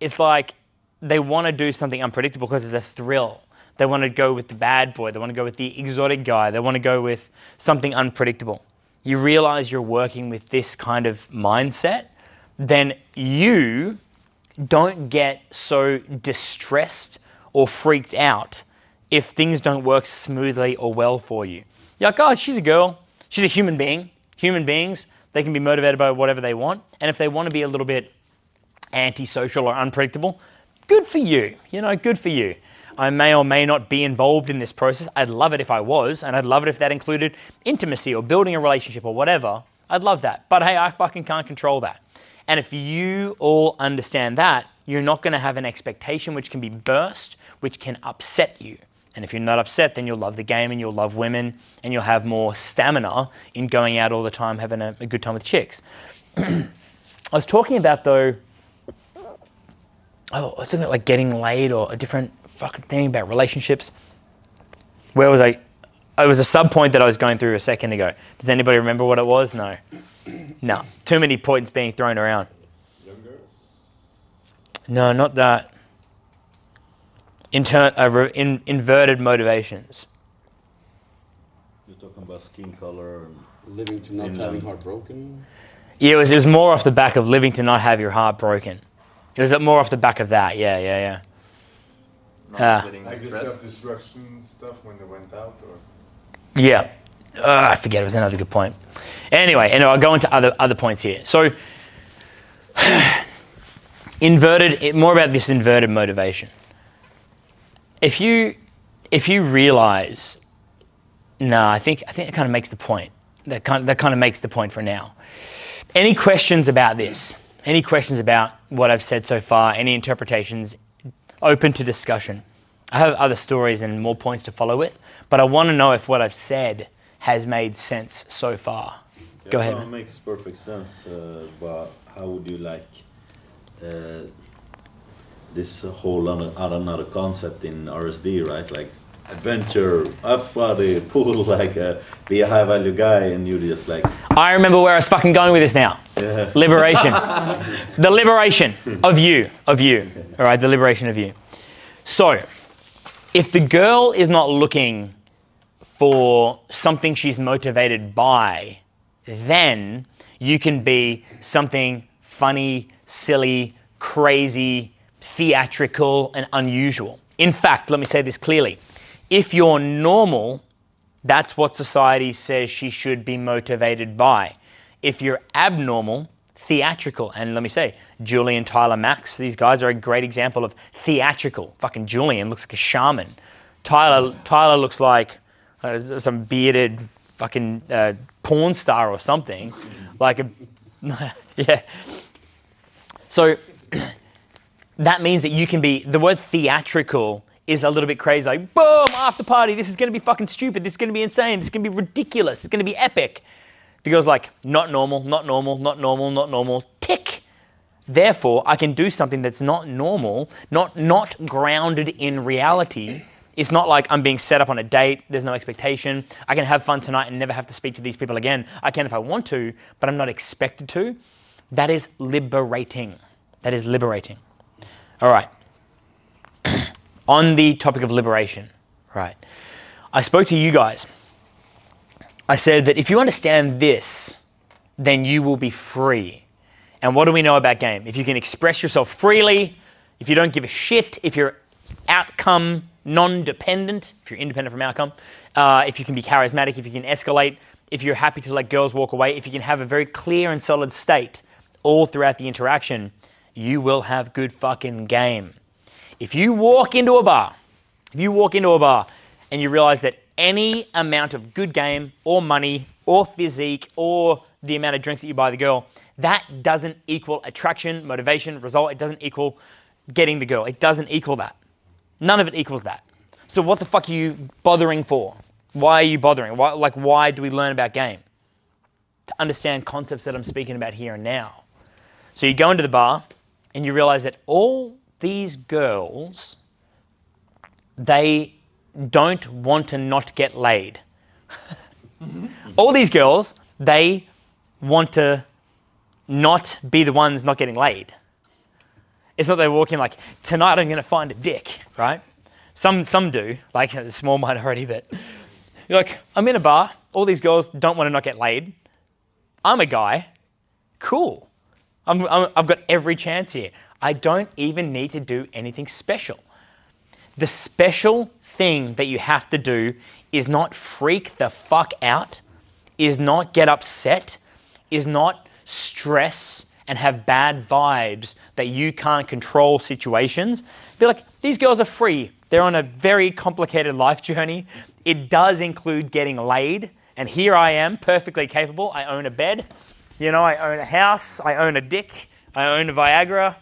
It's like they want to do something unpredictable because it's a thrill. They want to go with the bad boy. They want to go with the exotic guy. They want to go with something unpredictable. You realize you're working with this kind of mindset, then you don't get so distressed or freaked out if things don't work smoothly or well for you. You're like, oh, she's a girl. She's a human being. Human beings, they can be motivated by whatever they want. And if they want to be a little bit antisocial or unpredictable, good for you. You know, good for you. I may or may not be involved in this process. I'd love it if I was, and I'd love it if that included intimacy or building a relationship or whatever. I'd love that. But hey, I fucking can't control that. And if you all understand that, you're not going to have an expectation which can be burst, which can upset you. And if you're not upset, then you'll love the game and you'll love women and you'll have more stamina in going out all the time, having a good time with chicks. I was talking about though, I was talking about like getting laid or a different fucking thing about relationships. Where was I? It was a sub point that I was going through a second ago. Does anybody remember what it was? No. No, too many points being thrown around. Young girls? No, not that. Inverted motivations. You're talking about skin color. Living to not having heart broken? Yeah, it was more off the back of living to not have your heart broken. It was more off the back of that, yeah. Not getting like the self-destruction stuff when they went out? Or? Yeah. I forget, it was another good point. Anyway, and I'll go into other points here. So, more about this inverted motivation. If you realize, nah, I think it kind of makes the point. That kind of makes the point for now. Any questions about this? Any questions about what I've said so far? Any interpretations? Open to discussion. I have other stories and more points to follow with, but I want to know if what I've said has made sense so far. Yeah, go ahead. It makes perfect sense, but how would you like this whole another concept in RSD, right? Like adventure, up body, pool, like be a high value guy, and you just like. I remember where I was fucking going with this now. Yeah. Liberation, the liberation of you. All right, the liberation of you. So, if the girl is not looking for something she's motivated by, then you can be something funny, silly, crazy, theatrical, and unusual. In fact, let me say this clearly. If you're normal, that's what society says she should be motivated by. If you're abnormal, theatrical, and let me say, Julian, Tyler, Max, these guys are a great example of theatrical. Fucking Julian looks like a shaman. Tyler looks like some bearded fucking porn star or something. Like a, yeah. So that means that you can be, the word theatrical is a little bit crazy, like boom, after party, this is gonna be fucking stupid, this is gonna be insane, this is gonna be ridiculous, it's gonna be epic. The girl's like, not normal, not normal, not normal, not normal, tick. Therefore, I can do something that's not normal, not grounded in reality. It's not like I'm being set up on a date, there's no expectation. I can have fun tonight and never have to speak to these people again. I can if I want to, but I'm not expected to. That is liberating. That is liberating. All right. On the topic of liberation, right? I spoke to you guys. I said that if you understand this, then you will be free. And what do we know about game? If you can express yourself freely, if you don't give a shit, if you're outcome non-dependent, if you're independent from outcome, if you can be charismatic, if you can escalate, if you're happy to let girls walk away, if you can have a very clear and solid state all throughout the interaction, you will have good fucking game. If you walk into a bar, and you realize that any amount of good game or money or physique or the amount of drinks that you buy the girl, that doesn't equal attraction, motivation, result. It doesn't equal getting the girl. It doesn't equal that. None of it equals that. So what the fuck are you bothering for? Why are you bothering? Why do we learn about game? To understand concepts that I'm speaking about here and now. So you go into the bar and you realize that all these girls, they don't want to not get laid. All these girls, they want to not be the ones not getting laid. It's not they walk in like, tonight I'm going to find a dick, right? Some do, like a small minority, but you're like, I'm in a bar, all these girls don't want to not get laid. I'm a guy, cool. I've got every chance here. I don't even need to do anything special. The special thing that you have to do is not freak the fuck out, is not get upset, is not stress and have bad vibes that you can't control situations. Be like, these girls are free. They're on a very complicated life journey. It does include getting laid. And here I am, perfectly capable. I own a bed. You know, I own a house. I own a dick. I own a Viagra.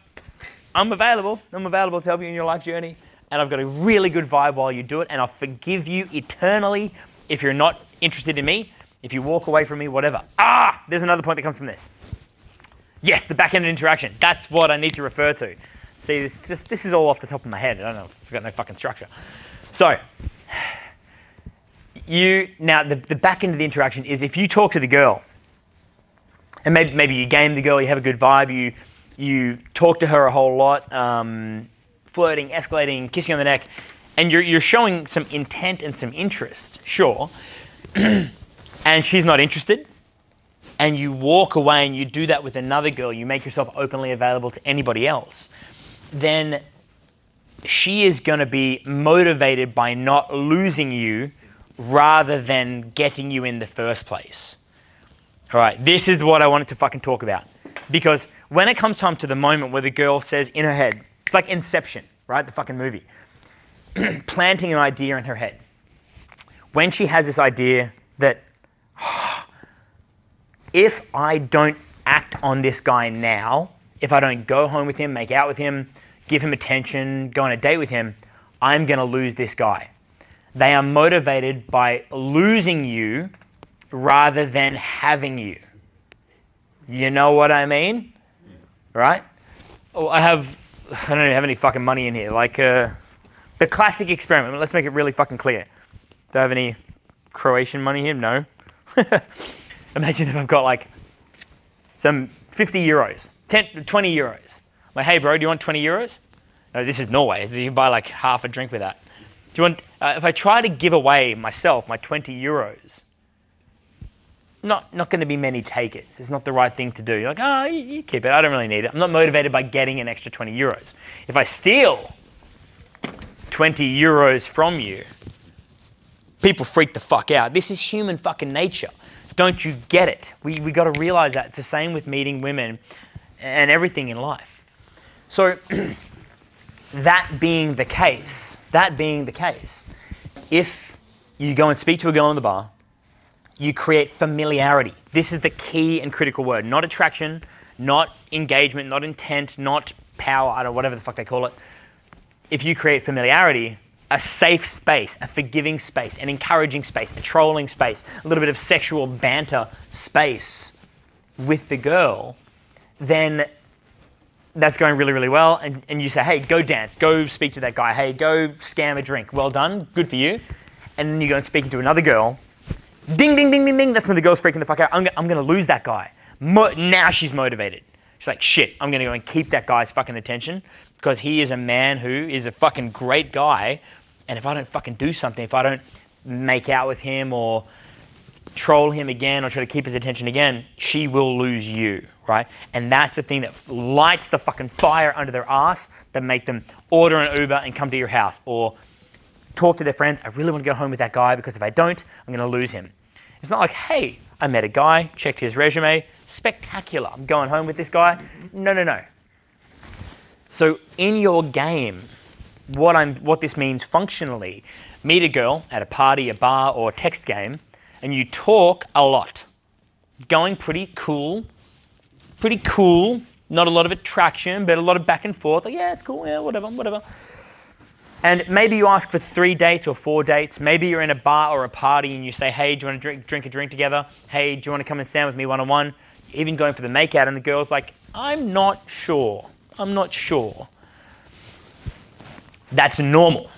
I'm available. I'm available to help you in your life journey. And I've got a really good vibe while you do it. And I'll forgive you eternally if you're not interested in me, if you walk away from me, whatever. Ah, there's another point that comes from this. Yes, the back-end interaction. That's what I need to refer to. See, it's just, this is all off the top of my head. I don't know. I've got no fucking structure. So, the back end of the interaction is if you talk to the girl, and maybe you game the girl, you have a good vibe, you talk to her a whole lot, flirting, escalating, kissing on the neck, and you're showing some intent and some interest, sure, and she's not interested, and you walk away and you do that with another girl, you make yourself openly available to anybody else, then she is going to be motivated by not losing you rather than getting you in the first place. All right, this is what I wanted to fucking talk about. Because when it comes time to the moment where the girl says in her head, it's like Inception, right? The fucking movie. Planting an idea in her head. When she has this idea that, if I don't act on this guy now, if I don't go home with him, make out with him, give him attention, go on a date with him, I'm going to lose this guy. They are motivated by losing you rather than having you. You know what I mean? Right? Oh, I don't even have any fucking money in here. Like the classic experiment. Let's make it really fucking clear. Do I have any Croatian money here? No. Imagine if I've got like some 50 euros, 20 euros. I'm like, hey bro, do you want 20 euros? No, this is Norway. You can buy like half a drink with that. Do you want, if I try to give away myself my 20 euros, not going to be many takers. It's not the right thing to do. You're like, oh, you keep it. I don't really need it. I'm not motivated by getting an extra 20 euros. If I steal 20 euros from you, people freak the fuck out. This is human fucking nature. Don't you get it? We got to realize that. It's the same with meeting women and everything in life. So that being the case, if you go and speak to a girl in the bar, you create familiarity. This is the key and critical word, not attraction, not engagement, not intent, not power, I don't know, whatever the fuck they call it. If you create familiarity, a safe space, a forgiving space, an encouraging space, a trolling space, a little bit of sexual banter space with the girl, then that's going really, really well. And you say, hey, go dance, go speak to that guy, hey, go scam a drink, well done, good for you. And then you go and speak to another girl, ding, ding, ding, ding, ding, that's when the girl's freaking the fuck out. I'm going to lose that guy. Now she's motivated. She's like, shit, I'm going to go and keep that guy's fucking attention because he is a man who is a fucking great guy. And if I don't fucking do something, if I don't make out with him or troll him again or try to keep his attention again, she will lose you, right? And that's the thing that lights the fucking fire under their ass that make them order an Uber and come to your house or talk to their friends. I really want to go home with that guy because if I don't, I'm going to lose him. It's not like, hey, I met a guy, checked his resume, spectacular, I'm going home with this guy. No, no, no. So in your game, what this means functionally, meet a girl at a party, a bar, or a text game, and you talk a lot. Going pretty cool, not a lot of attraction, but a lot of back and forth. Like, yeah, it's cool, yeah, whatever. And maybe you ask for 3 dates or 4 dates. Maybe you're in a bar or a party and you say, hey, do you want to drink a drink together? Hey, do you want to come and stand with me one-on-one? Even going for the makeout and the girl's like, I'm not sure. That's normal.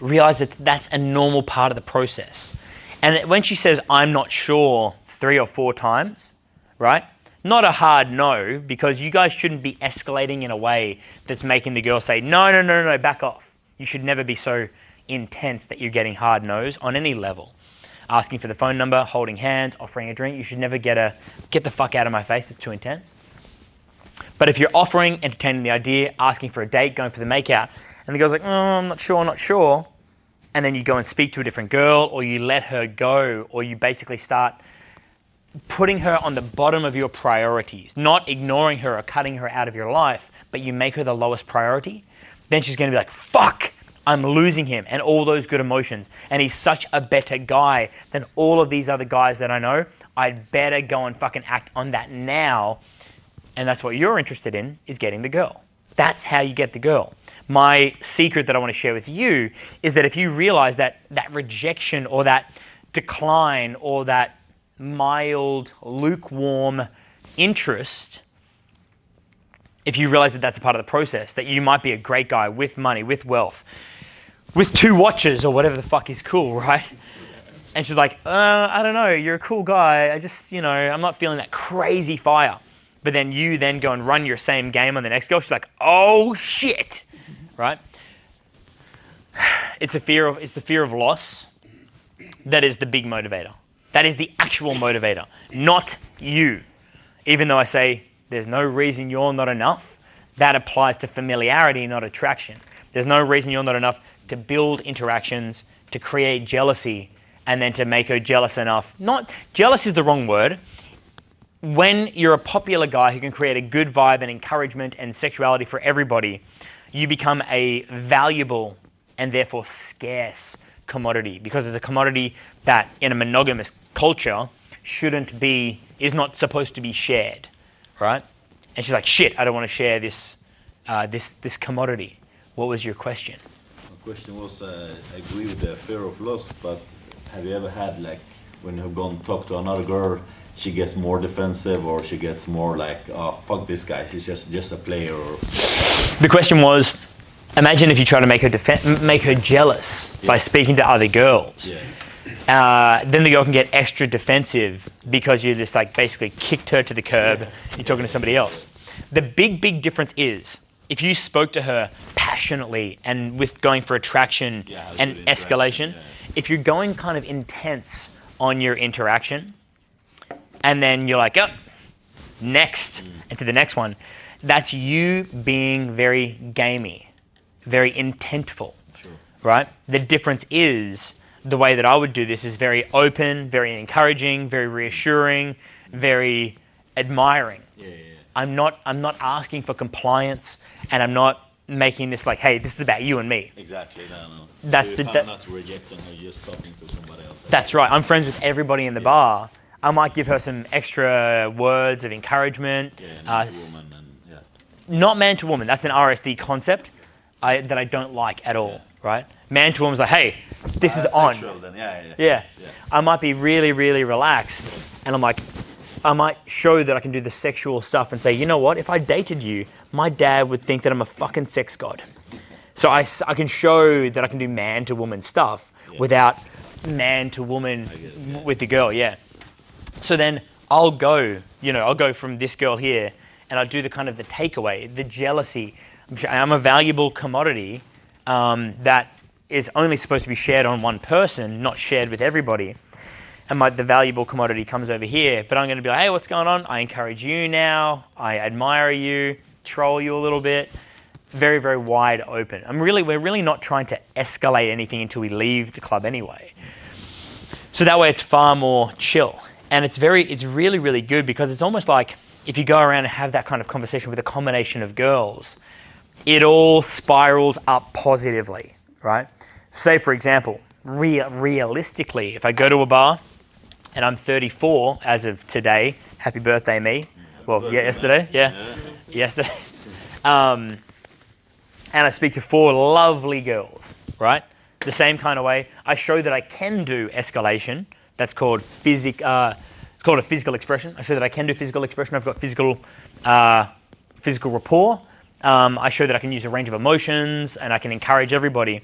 Realize that that's a normal part of the process. And when she says, I'm not sure 3 or 4 times, right? Not a hard no, because you guys shouldn't be escalating in a way that's making the girl say, no, back off. You should never be so intense that you're getting hard no's on any level. Asking for the phone number, holding hands, offering a drink. You should never get the fuck out of my face, it's too intense. But if you're offering, entertaining the idea, asking for a date, going for the makeout, and the girl's like, oh, I'm not sure. And then you go and speak to a different girl, or you let her go, or you basically start putting her on the bottom of your priorities, not ignoring her or cutting her out of your life, but you make her the lowest priority, then she's going to be like, fuck, I'm losing him, and all those good emotions. And he's such a better guy than all of these other guys that I know. I'd better go and fucking act on that now. And that's what you're interested in, is getting the girl. That's how you get the girl. My secret that I want to share with you is that if you realize that rejection or that decline or that mild, lukewarm interest, if you realize that that's a part of the process, that you might be a great guy with money, with wealth, with 2 watches or whatever the fuck is cool, right? And she's like, I don't know, you're a cool guy. I just, I'm not feeling that crazy fire. But then you then go and run your same game on the next girl. She's like, oh shit, right? It's the fear of loss that is the big motivator. That is the actual motivator, not you. Even though I say there's no reason you're not enough, that applies to familiarity, not attraction. There's no reason you're not enough to build interactions, to create jealousy, and then to make her jealous enough. Not jealous is the wrong word. When you're a popular guy who can create a good vibe and encouragement and sexuality for everybody, you become a valuable and therefore scarce commodity, because it's a commodity that in a monogamous culture is not supposed to be shared, right? And she's like, shit, I don't want to share this commodity. What was your question? My question was, I agree with the fear of loss, but have you ever had, like, when you've gone and talked to another girl, she gets more defensive, or she gets more like, oh, fuck this guy, she's just a player? Or... The question was, imagine if you try to make her jealous, yeah, by speaking to other girls. Yeah. Then the girl can get extra defensive because you just basically kicked her to the curb, yeah, you're talking to somebody else. The big difference is, if you spoke to her passionately and with going for attraction and escalation, if you're going kind of intense on your interaction and then you're like, oh, next, and to the next one, that's you being very gamey, very intentful, right? The difference is the way that I would do this is very open, very encouraging, very reassuring, very admiring. I'm not asking for compliance, and I'm not making this like, hey, this is about you and me. Exactly. That's right. I'm friends with everybody in the bar. I might give her some extra words of encouragement. Not man to woman. That's an RSD concept that I don't like at all. Right? Man to woman's like, hey, this is on. Then. I might be really, really relaxed, and I'm like, I might show that I can do the sexual stuff and say, you know what, if I dated you, my dad would think that I'm a fucking sex god. So I can show that I can do man to woman stuff without man to woman with the girl, So then I'll go, you know, I'll go from this girl here and I'll do the kind of the takeaway, the jealousy. I'm a valuable commodity that is only supposed to be shared on one person, not shared with everybody. And the valuable commodity comes over here, but I'm going to be like, hey, what's going on? I encourage you now. I admire you, troll you a little bit. Very, very wide open. We're really not trying to escalate anything until we leave the club anyway. So that way it's far more chill. And it's really, really good because it's almost like if you go around and have that kind of conversation with a combination of girls, it all spirals up positively, right? Say, for example, realistically, if I go to a bar and I'm 34 as of today, happy birthday me. Well, yesterday. And I speak to 4 lovely girls, right? The same kind of way. I show that I can do escalation. That's called it's called a physical expression. I show that I can do physical expression. I've got physical rapport. I show that I can use a range of emotions and I can encourage everybody.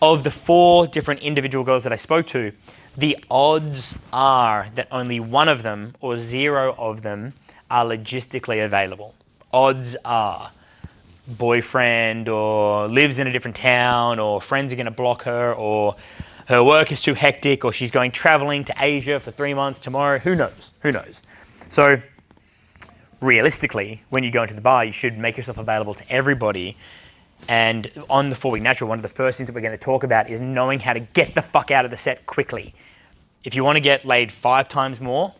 Of the 4 different individual girls that I spoke to, the odds are that only one of them or 0 of them are logistically available. Odds are boyfriend or lives in a different town or friends are going to block her or her work is too hectic, or she's going traveling to Asia for 3 months tomorrow. Who knows? Who knows? So realistically, when you go into the bar, you should make yourself available to everybody. And on the 4 Week Natural, one of the first things that we're going to talk about is knowing how to get the fuck out of the set quickly. If you want to get laid 5 times more,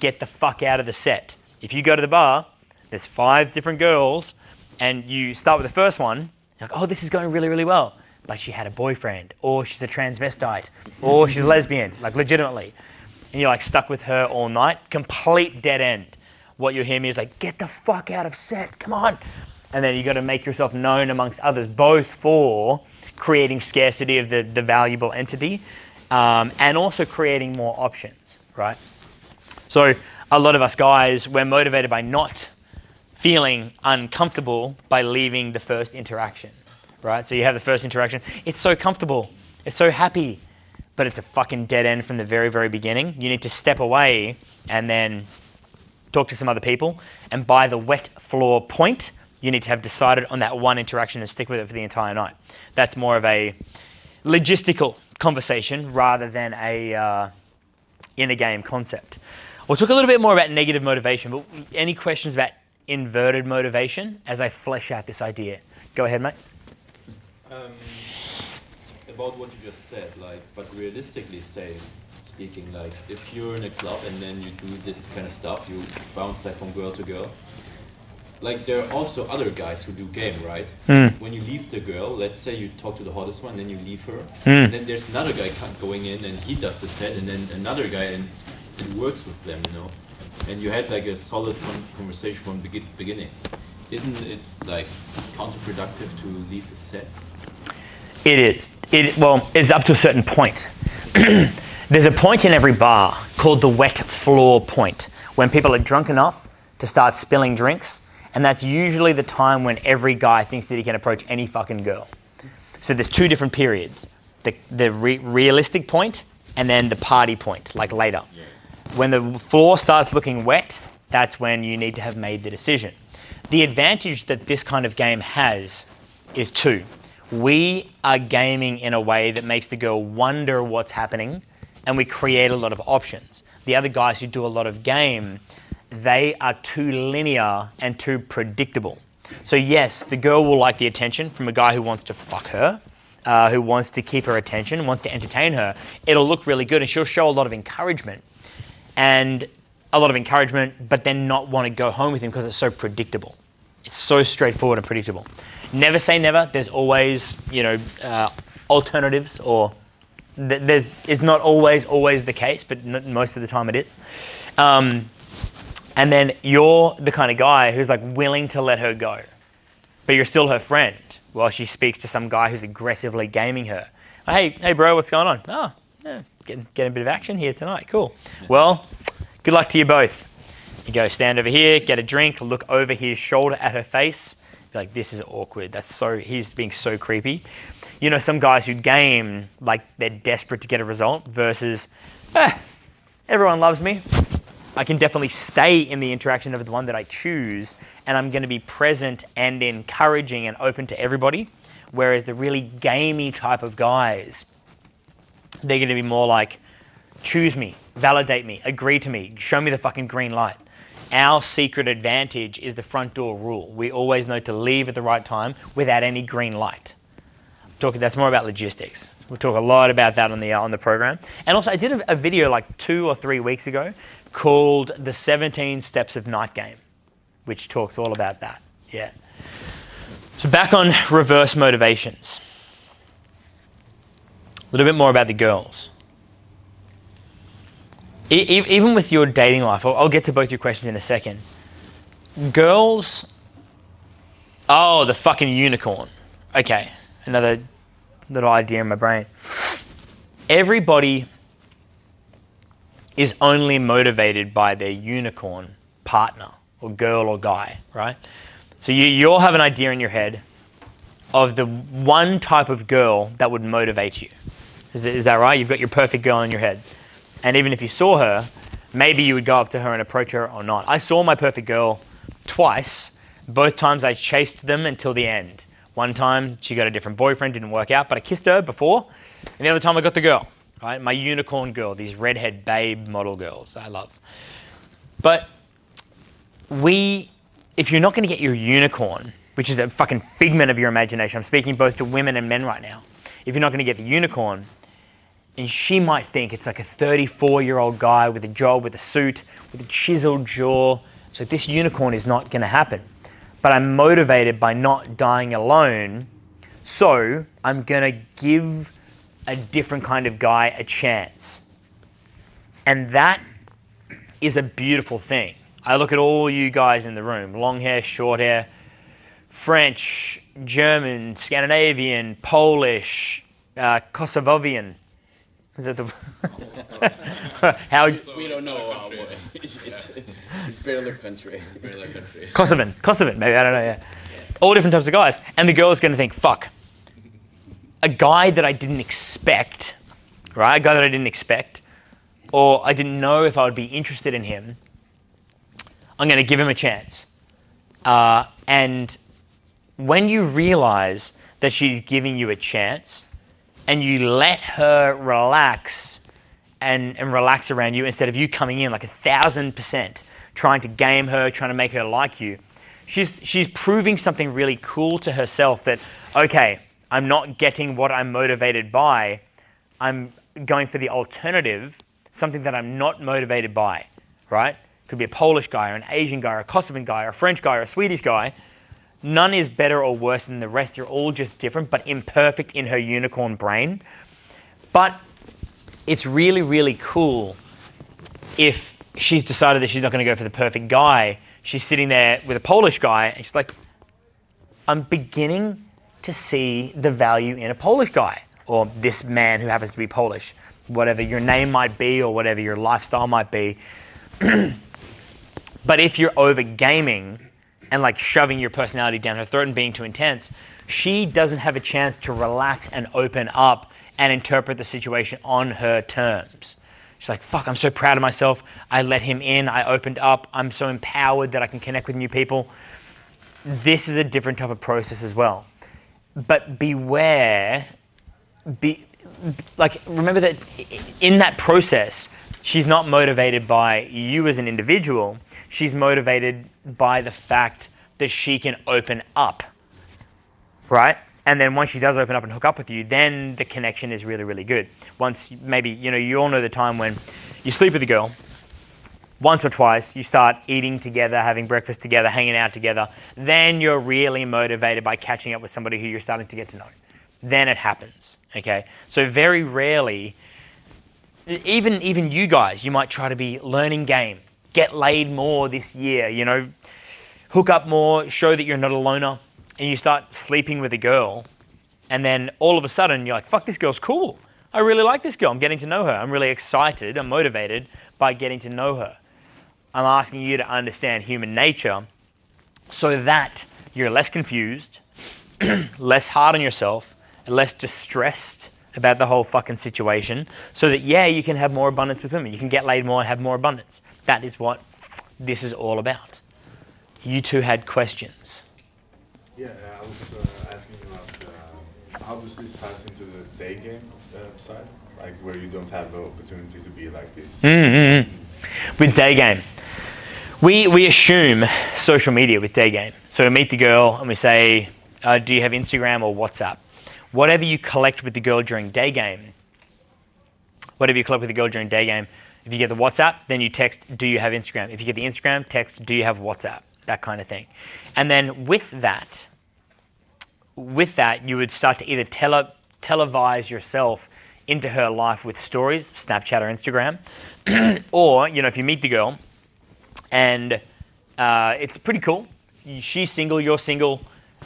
get the fuck out of the set. If you go to the bar, there's 5 different girls, and you start with the first one, you're like, oh, this is going really, really well. But she had a boyfriend, or she's a transvestite, or she's a lesbian, like legitimately. And you're like stuck with her all night, complete dead end. What you'll hear me is like, get the fuck out of set, come on. And then you got to make yourself known amongst others, both for creating scarcity of the valuable entity, and also creating more options, right? So a lot of us guys, we're motivated by not feeling uncomfortable by leaving the first interaction. Right? So you have the first interaction. It's so comfortable. It's so happy. But it's a fucking dead end from the very, very beginning. You need to step away and then talk to some other people. And by the wet floor point, you need to have decided on that one interaction and stick with it for the entire night. That's more of a logistical conversation rather than a in-the-game concept. We'll talk a little bit more about negative motivation, but any questions about inverted motivation as I flesh out this idea? Go ahead, mate. About what you just said, like, but realistically speaking, like, if you're in a club and then you do this kind of stuff, you bounce like from girl to girl. Like, there are also other guys who do game, right? When you leave the girl, let's say you talk to the hottest one, then you leave her, and then there's another guy going in and he does the set, and then another guy and it works with them, you know. And you had like a solid conversation from the beginning. Isn't it like counterproductive to leave the set? It is. Well, it's up to a certain point. There's a point in every bar called the wet floor point, when people are drunk enough to start spilling drinks, and that's usually the time when every guy thinks that he can approach any fucking girl. So there's 2 different periods, the realistic point and then the party point, like later. When the floor starts looking wet, that's when you need to have made the decision. The advantage that this kind of game has is two. We are gaming in a way that makes the girl wonder what's happening, and we create a lot of options. The other guys who do a lot of game, they are too linear and too predictable. So yes, the girl will like the attention from a guy who wants to fuck her, who wants to keep her attention, wants to entertain her. It'll look really good and she'll show a lot of encouragement. But then not want to go home with him because it's so predictable. It's so straightforward and predictable. Never say never. There's always, you know, alternatives, or it's not always the case, but most of the time it is. And then you're the kind of guy who's like willing to let her go, but you're still her friend while she speaks to some guy who's aggressively gaming her. Hey bro, what's going on? Oh, yeah, getting a bit of action here tonight. Cool. Well, good luck to you both. You go stand over here, get a drink, look over his shoulder at her face. Be like, this is awkward. He's being so creepy. You know, some guys who game like they're desperate to get a result versus, everyone loves me. I can definitely stay in the interaction of the one that I choose, and I'm going to be present and encouraging and open to everybody. Whereas the really gamey type of guys, they're going to be more like, choose me, validate me, agree to me, show me the fucking green light. Our secret advantage is the front door rule. We always know to leave at the right time without any green light. That's more about logistics. We'll talk a lot about that on the program. And also I did a video like 2 or 3 weeks ago called The 17 Steps of Night Game, which talks all about that. Yeah. So back on reverse motivations. A little bit more about the girls. Even with your dating life, I'll get to both your questions in a second. Girls, oh, the fucking unicorn. Okay, another little idea in my brain. Everybody is only motivated by their unicorn partner or girl or guy, right? So you'll have an idea in your head of the one type of girl that would motivate you. Is that right? You've got your perfect girl in your head. And even if you saw her, maybe you would go up to her and approach her or not. I saw my perfect girl twice. Both times I chased them until the end. One time she got a different boyfriend, didn't work out, but I kissed her before. And the other time I got the girl, right? My unicorn girl, these redhead babe model girls I love. But if you're not going to get your unicorn, which is a fucking figment of your imagination, I'm speaking both to women and men right now. If you're not going to get the unicorn, and she might think it's like a 34-year-old guy with a job, with a suit, with a chiseled jaw. So this unicorn is not going to happen. But I'm motivated by not dying alone. So I'm going to give a different kind of guy a chance. And that is a beautiful thing. I look at all you guys in the room, long hair, short hair, French, German, Scandinavian, Polish, Kosovovian. Is that the how? We don't know. It's barely country. Kosovan, maybe, I don't know. Yeah. All different types of guys, and the girl's going to think, "Fuck, a guy that I didn't expect, right? A guy that I didn't expect, or I didn't know if I would be interested in him. I'm going to give him a chance." And when you realize that she's giving you a chance, and you let her relax and relax around you instead of you coming in like 1,000% trying to game her, trying to make her like you. She's proving something really cool to herself that, okay, I'm not getting what I'm motivated by. I'm going for the alternative, something that I'm not motivated by, right? Could be a Polish guy or an Asian guy or a Kosovan guy or a French guy or a Swedish guy. None is better or worse than the rest. They're all just different, but imperfect in her unicorn brain. But it's really, really cool if she's decided that she's not going to go for the perfect guy. She's sitting there with a Polish guy, and she's like, I'm beginning to see the value in a Polish guy, or this man who happens to be Polish, whatever your name might be or whatever your lifestyle might be. But if you're over gaming and like shoving your personality down her throat and being too intense, she doesn't have a chance to relax and open up and interpret the situation on her terms. She's like, fuck, I'm so proud of myself. I let him in, I opened up, I'm so empowered that I can connect with new people. this is a different type of process as well. But beware, like, remember that in that process, she's not motivated by you as an individual. She's motivated by the fact that she can open up, right? And then once she does open up and hook up with you, then the connection is really, really good. Once maybe, you know, you all know the time when you sleep with a girl once or twice, you start eating together, having breakfast together, hanging out together. Then you're really motivated by catching up with somebody who you're starting to get to know. Then it happens, okay? So very rarely, even you guys, you might try to be learning game, get laid more this year, you know, hook up more, show that you're not a loner. And you start sleeping with a girl, and then all of a sudden you're like, fuck, this girl's cool. I really like this girl. I'm getting to know her. I'm really excited. I'm motivated by getting to know her. I'm asking you to understand human nature so that you're less confused, less hard on yourself, and less distressed about the whole fucking situation, so that, yeah, you can have more abundance with women. You can get laid more and have more abundance. That is what this is all about. You two had questions. Yeah, I was asking about how does this pass into the day game side, like where you don't have the opportunity to be like this? With day game, we assume social media with day game. So we meet the girl and we say, do you have Instagram or WhatsApp? Whatever you collect with the girl during day game, if you get the WhatsApp, then you text, do you have Instagram? If you get the Instagram, text, do you have WhatsApp? That kind of thing. And then with that, you would start to either televise yourself into her life with stories, Snapchat or Instagram, or, you know, if you meet the girl and it's pretty cool, she's single, you're single,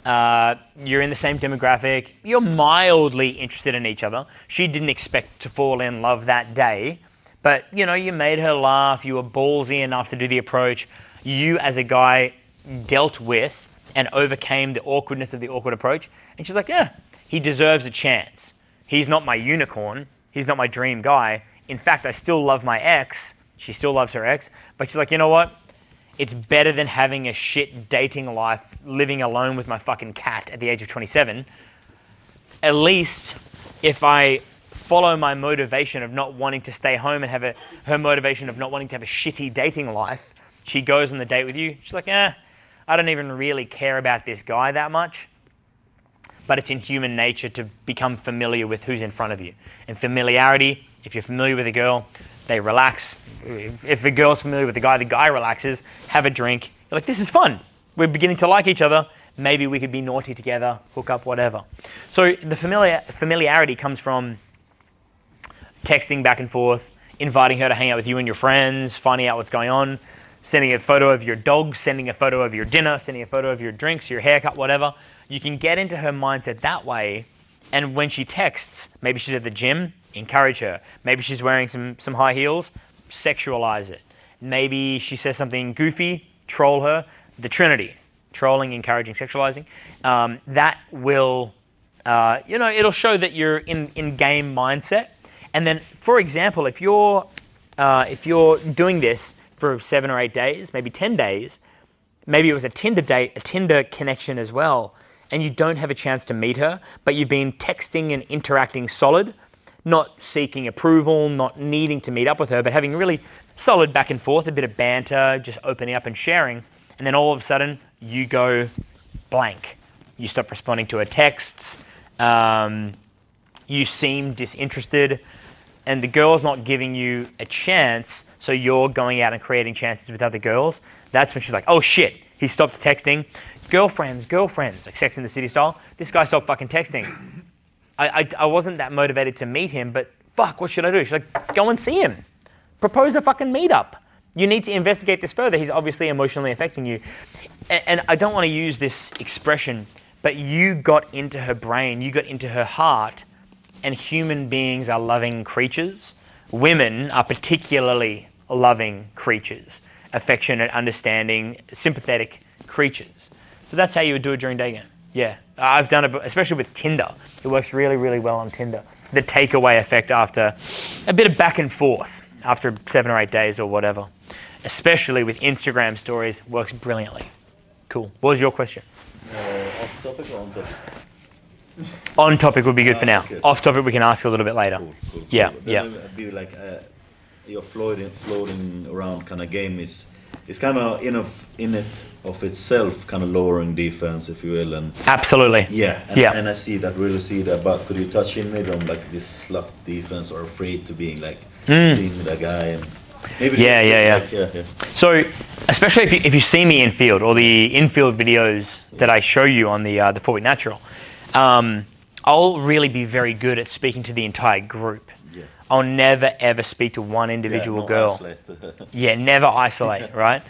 you're in the same demographic, you're mildly interested in each other. She didn't expect to fall in love that day, but, you know, you made her laugh, you were ballsy enough to do the approach. You as a guy dealt with and overcame the awkwardness of the awkward approach. And she's like, yeah, he deserves a chance. He's not my unicorn. He's not my dream guy. In fact, I still love my ex. She still loves her ex. But she's like, you know what? It's better than having a shit dating life, living alone with my fucking cat at the age of 27. At least if I follow my motivation of not wanting to stay home and have her motivation of not wanting to have a shitty dating life, she goes on the date with you. She's like, eh, I don't even really care about this guy that much. But it's in human nature to become familiar with who's in front of you. And familiarity, if you're familiar with a girl, they relax. If the girl's familiar with the guy relaxes, have a drink. You're like, this is fun. We're beginning to like each other. Maybe we could be naughty together, hook up, whatever. So the familiarity comes from texting back and forth, inviting her to hang out with you and your friends, finding out what's going on, sending a photo of your dog, sending a photo of your dinner, sending a photo of your drinks, your haircut, whatever. You can get into her mindset that way. And when she texts, maybe she's at the gym, encourage her. Maybe she's wearing some high heels, sexualize it. Maybe she says something goofy, troll her. The Trinity, trolling, encouraging, sexualizing. That will, you know, it'll show that you're in game mindset. And then, for example, if you're doing this for 7 or 8 days, maybe 10 days, maybe it was a Tinder date, a Tinder connection as well, and you don't have a chance to meet her, but you've been texting and interacting solid, not seeking approval, not needing to meet up with her, but having really solid back and forth, a bit of banter, just opening up and sharing, and then all of a sudden you go blank. You stop responding to her texts, you seem disinterested, and the girl's not giving you a chance, so you're going out and creating chances with other girls. That's when she's like, oh shit, he stopped texting. Girlfriends, like Sex in the City style. This guy stopped fucking texting. I wasn't that motivated to meet him, but fuck, what should I do? She's like, go and see him. Propose a fucking meetup. You need to investigate this further. He's obviously emotionally affecting you. And I don't want to use this expression, but you got into her brain, you got into her heart, and human beings are loving creatures. Women are particularly loving creatures, affectionate, understanding, sympathetic creatures. So that's how you would do it during day game. Yeah, I've done it, especially with Tinder. It works really, really well on Tinder. The takeaway effect after a bit of back and forth, after 7 or 8 days or whatever, especially with Instagram stories, works brilliantly. Cool. What was your question? Off topic or on topic? On topic would be good for now. Good. Off topic we can ask a little bit later. Cool, cool, yeah, cool. Yeah. Be like your floating around kind of game is kind of in of itself kind of lowering defense, if you will. And absolutely. Yeah. And, yeah. And I see that, really see that. But could you touch in maybe on like this slap defense or afraid to being like seeing the guy? And maybe yeah. So especially if you see me in field or the infield videos that I show you on the 4 Week Natural. I'll really be very good at speaking to the entire group. Yeah. I'll never ever speak to one individual girl. Yeah, never isolate, right?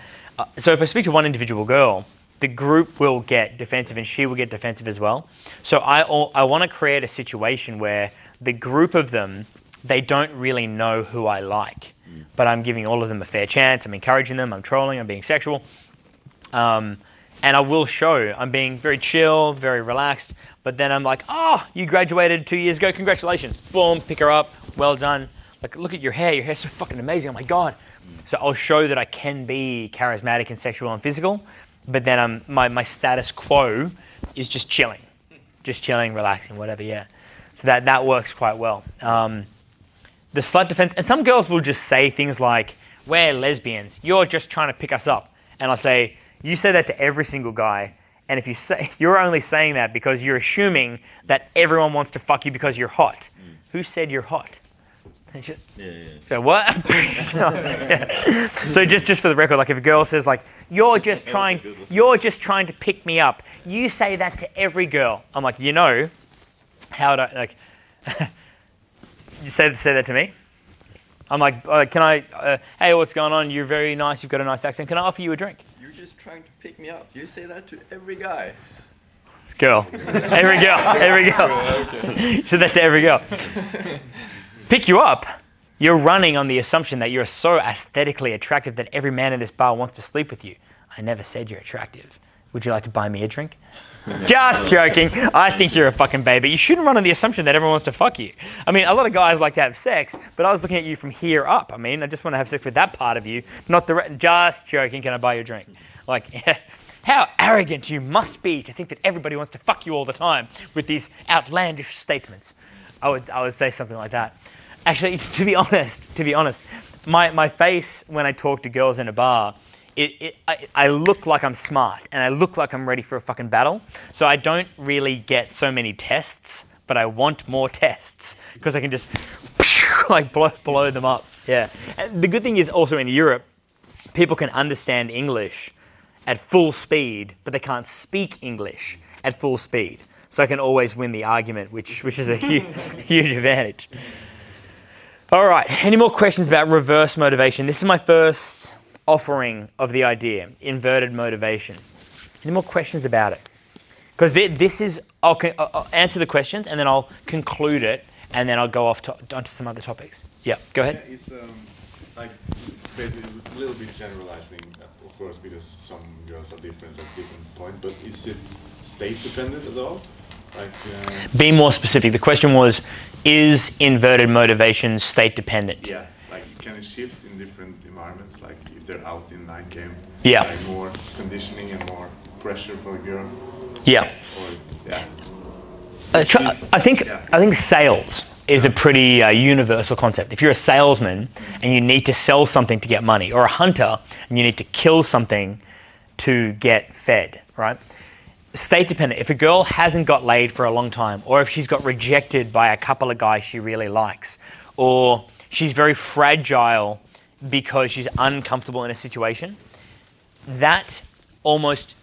So if I speak to one individual girl, the group will get defensive and she will get defensive as well. So I want to create a situation where the group of them, they don't really know who I like, but I'm giving all of them a fair chance. I'm encouraging them. I'm trolling. I'm being sexual. And I will show I'm being very chill, very relaxed, but then I'm like, oh, you graduated 2 years ago, congratulations. Boom, pick her up, well done. Like, look at your hair's so fucking amazing, oh my God. So I'll show that I can be charismatic and sexual and physical, but then my status quo is just chilling. Just chilling, relaxing, whatever, yeah. So that works quite well. The slut defense, and some girls will just say things like, we're lesbians, you're just trying to pick us up. And I'll say, you say that to every single guy, and if you say, you're only saying that because you're assuming that everyone wants to fuck you because you're hot. Who said you're hot? Just, So what? So just for the record, like if a girl says like, you're just trying to pick me up. You say that to every girl. I'm like, you know, how do I, like, you say that to me? I'm like, can I, hey, what's going on? You're very nice. You've got a nice accent. Can I offer you a drink? Just trying to pick me up. You say that to every guy. Girl. Every girl. Every girl. You said that to every girl. Pick you up. You're running on the assumption that you're so aesthetically attractive that every man in this bar wants to sleep with you. I never said you're attractive. Would you like to buy me a drink? Just joking. I think you're a fucking baby. You shouldn't run on the assumption that everyone wants to fuck you. I mean, a lot of guys like to have sex, but I was looking at you from here up. I mean, I just want to have sex with that part of you, not the rest. Just joking. Can I buy you a drink? Like, how arrogant you must be to think that everybody wants to fuck you all the time with these outlandish statements. I would say something like that. Actually, to be honest, my face when I talk to girls in a bar, I look like I'm smart and I look like I'm ready for a fucking battle. So I don't really get so many tests, but I want more tests because I can just like blow them up. Yeah. And the good thing is also in Europe, people can understand English at full speed, but they can't speak English at full speed. So I can always win the argument, which is a huge advantage. All right. Any more questions about reverse motivation? This is my first offering of the idea, inverted motivation. Any more questions about it? Because this is, I'll answer the questions and then I'll conclude it and then I'll go off onto some other topics. Yeah, go ahead. Yeah, it's like a little bit generalizing, of course, because some girls are different at different points, but is it state dependent at all? Like, be more specific. The question was, is inverted motivation state dependent? Yeah, like can it shift in different environments? Like they're out in night game. Yeah. Like more conditioning and more pressure for a girl. Yeah. Or, yeah. I think sales is a pretty universal concept. If you're a salesman and you need to sell something to get money, or a hunter and you need to kill something to get fed, right? State dependent. If a girl hasn't got laid for a long time, or if she's got rejected by a couple of guys she really likes, or she's very fragile because she's uncomfortable in a situation, that almost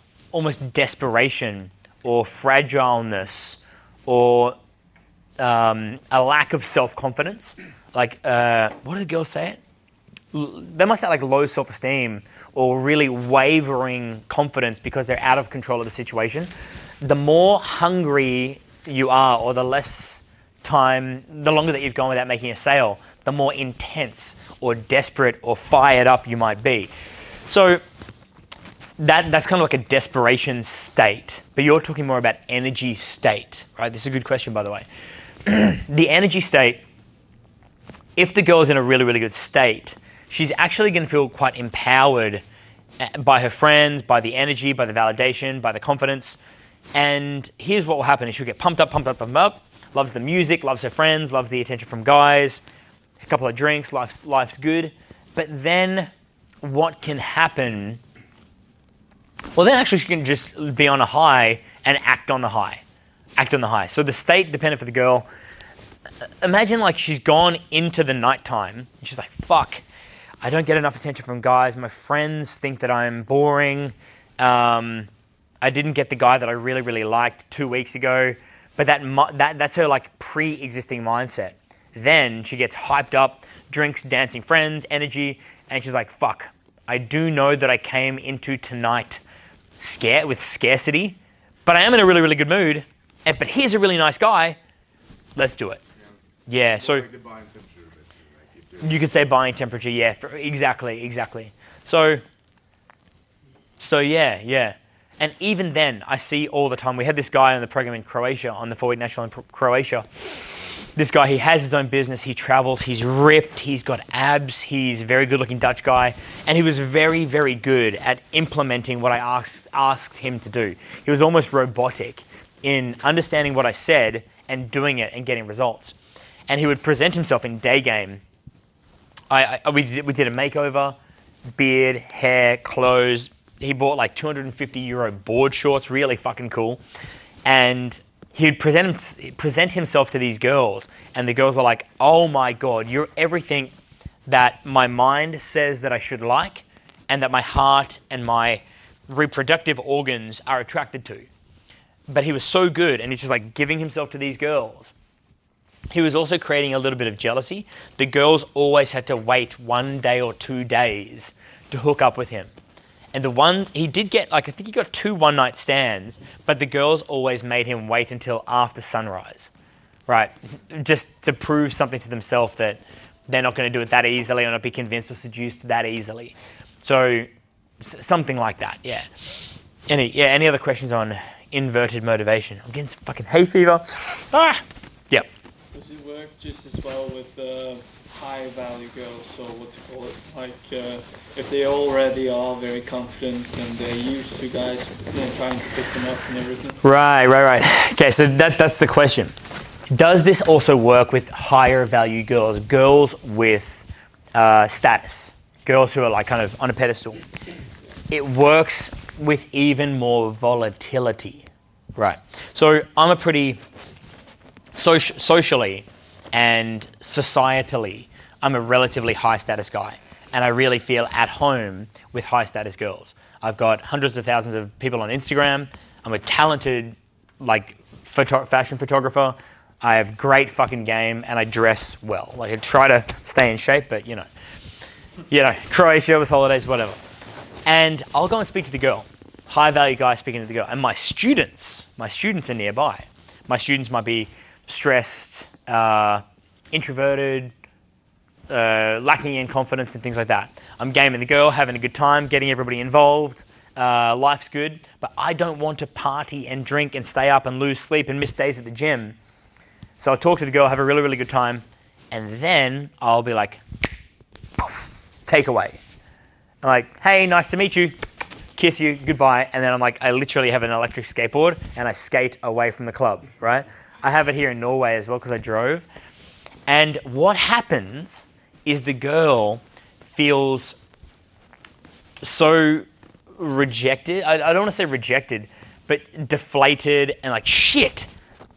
desperation or fragileness or a lack of self-confidence, like what do the girls say it? They must have like low self-esteem or really wavering confidence because they're out of control of the situation. The more hungry you are, or the less time, the longer that you've gone without making a sale, the more intense or desperate or fired up you might be. So that's kind of like a desperation state, but you're talking more about energy state, right? This is a good question, by the way. The energy state, if the girl's in a really, really good state, she's actually going to feel quite empowered by her friends, by the energy, by the validation, by the confidence. And here's what will happen is she'll get pumped up, loves the music, loves her friends, loves the attention from guys, a couple of drinks, life's good. But then what can happen? Well, then actually she can just be on a high and act on the high. So the state dependent for the girl, imagine like she's gone into the nighttime and she's like, fuck, I don't get enough attention from guys. My friends think that I'm boring. I didn't get the guy that I really, really liked 2 weeks ago. But that's her like pre-existing mindset. Then she gets hyped up, drinks, dancing friends, energy, and she's like, fuck, I do know that I came into tonight scared with scarcity, but I am in a really, really good mood. But here's a really nice guy. Let's do it. Yeah, so like the buying temperature, you could say buying temperature. Yeah, exactly. So yeah. And even then, I see all the time. We had this guy on the program in Croatia, on the 4 Week Natural in Croatia. This guy, he has his own business. He travels. He's ripped. He's got abs. He's a very good-looking Dutch guy. And he was very, very good at implementing what I asked him to do. He was almost robotic in understanding what I said and doing it and getting results. And he would present himself in day game. We did a makeover, beard, hair, clothes. He bought like 250 euro board shorts, really fucking cool. And he'd present himself to these girls, and the girls are like, oh my God, you're everything that my mind says that I should like, and that my heart and my reproductive organs are attracted to. But he was so good, and he's just like giving himself to these girls. He was also creating a little bit of jealousy. The girls always had to wait 1 day or 2 days to hook up with him. And the ones, he did get, like, I think he got 2 one-night stands, but the girls always made him wait until after sunrise, right? Just to prove something to themselves that they're not going to do it that easily or not be convinced or seduced that easily. So something like that, yeah. Any other questions on inverted motivation? I'm getting some fucking hay fever. Ah! Yep. Does it work just as well with high-value girls, so what you call it, like if they already are very confident and they're used to guys trying to pick them up and everything? Right. Okay, so that's the question. Does this also work with higher-value girls, girls with status, girls who are like kind of on a pedestal? It works with even more volatility, right? So I'm a pretty socially and societally, I'm a relatively high status guy, and I really feel at home with high status girls. I've got hundreds of thousands of people on Instagram. I'm a talented like fashion photographer. I have great fucking game, and I dress well. Like I try to stay in shape, but you know, Croatia with holidays, whatever. And I'll go and speak to the girl, high value guy speaking to the girl, and my students are nearby. My students might be stressed, introverted, lacking in confidence and things like that. I'm gaming the girl, having a good time, getting everybody involved, life's good, but I don't want to party and drink and stay up and lose sleep and miss days at the gym. So I'll talk to the girl, have a really, really good time, and then I'll be like, take away. I'm like, hey, nice to meet you, kiss you, goodbye, and then I'm like, I literally have an electric skateboard and I skate away from the club, right? I have it here in Norway as well because I drove. And what happens is the girl feels so rejected. I don't want to say rejected, but deflated and like, shit,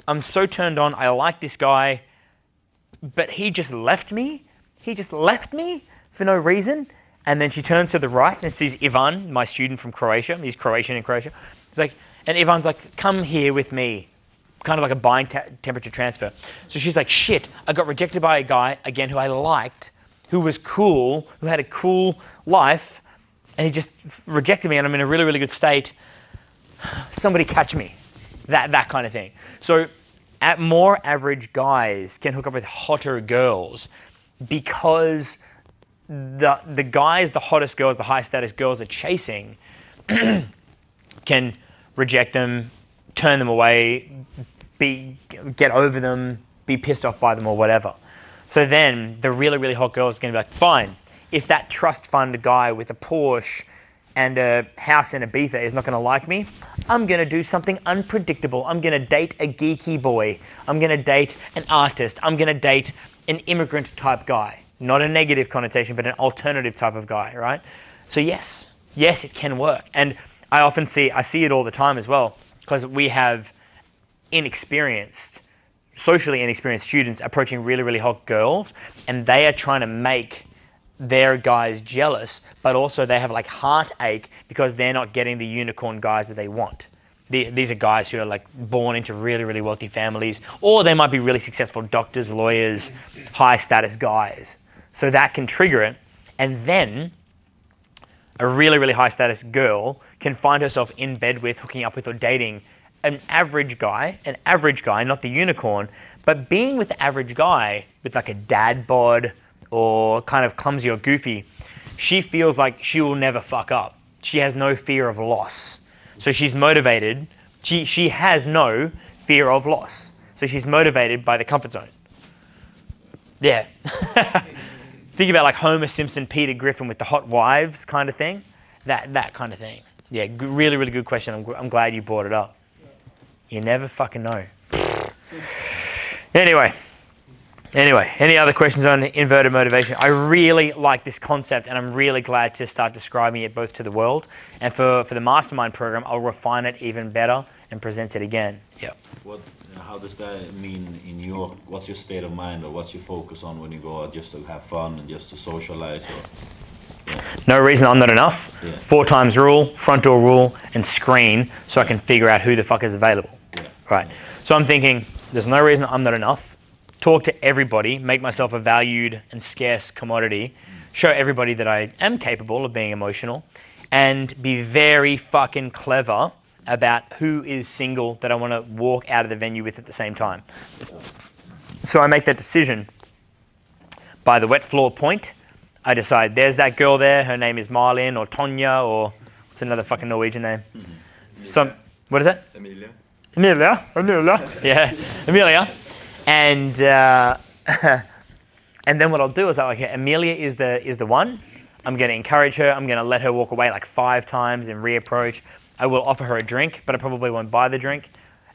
I'm so turned on. I like this guy, but he just left me. He just left me for no reason. And then she turns to the right and sees Ivan, my student from Croatia. He's Croatian in Croatia. He's like, and Ivan's like, come here with me. Kind of like a buying temperature transfer. So she's like, shit, I got rejected by a guy, again, who I liked, who was cool, who had a cool life, and he just rejected me, and I'm in a really, really good state. Somebody catch me. That kind of thing. So at more average guys can hook up with hotter girls because the guys, the hottest girls, the high-status girls are chasing can reject them, turn them away, get over them, be pissed off by them or whatever. So then the really, really hot girl is going to be like, fine, if that trust fund guy with a Porsche and a house in Ibiza is not going to like me, I'm going to do something unpredictable. I'm going to date a geeky boy. I'm going to date an artist. I'm going to date an immigrant type guy. Not a negative connotation, but an alternative type of guy, right? So yes, it can work. And I see it all the time as well, because we have socially inexperienced students approaching really, really hot girls, and they are trying to make their guys jealous, but also they have like heartache because they're not getting the unicorn guys that they want. These are guys who are like born into really, really wealthy families, or they might be really successful doctors, lawyers, high status guys. So that can trigger it. And then a really, really high status girl can find herself in bed with, hooking up with, or dating an average guy, not the unicorn, but being with the average guy with like a dad bod or kind of clumsy or goofy, she feels like she will never fuck up. She has no fear of loss. So she's motivated. She has no fear of loss. So she's motivated by the comfort zone. Yeah. Think about like Homer Simpson, Peter Griffin with the hot wives kind of thing. That kind of thing. Yeah, really, really good question. I'm glad you brought it up. You never fucking know. Anyway, any other questions on inverted motivation? I really like this concept, and I'm really glad to start describing it both to the world, and for the Mastermind program, I'll refine it even better and present it again. Yeah. How does that mean in your? What's your state of mind, or what's your focus on when you go out just to have fun and just to socialize? Or, yeah. No reason, I'm not enough. Yeah. 4x rule, front door rule, and screen, so I can figure out who the fuck is available. Yeah. Right. So I'm thinking, there's no reason I'm not enough. Talk to everybody, make myself a valued and scarce commodity, show everybody that I am capable of being emotional, and be very fucking clever about who is single that I want to walk out of the venue with at the same time. So I make that decision. By the wet floor point, I decide there's that girl there, her name is Marlin or Tonya or what's another fucking Norwegian name? Some, what is that? Emilia. Emilia, yeah, Emilia. And and then what I'll do is I'll, okay, Emilia is the one. I'm going to encourage her. I'm going to let her walk away like 5 times and reapproach. I will offer her a drink, but I probably won't buy the drink.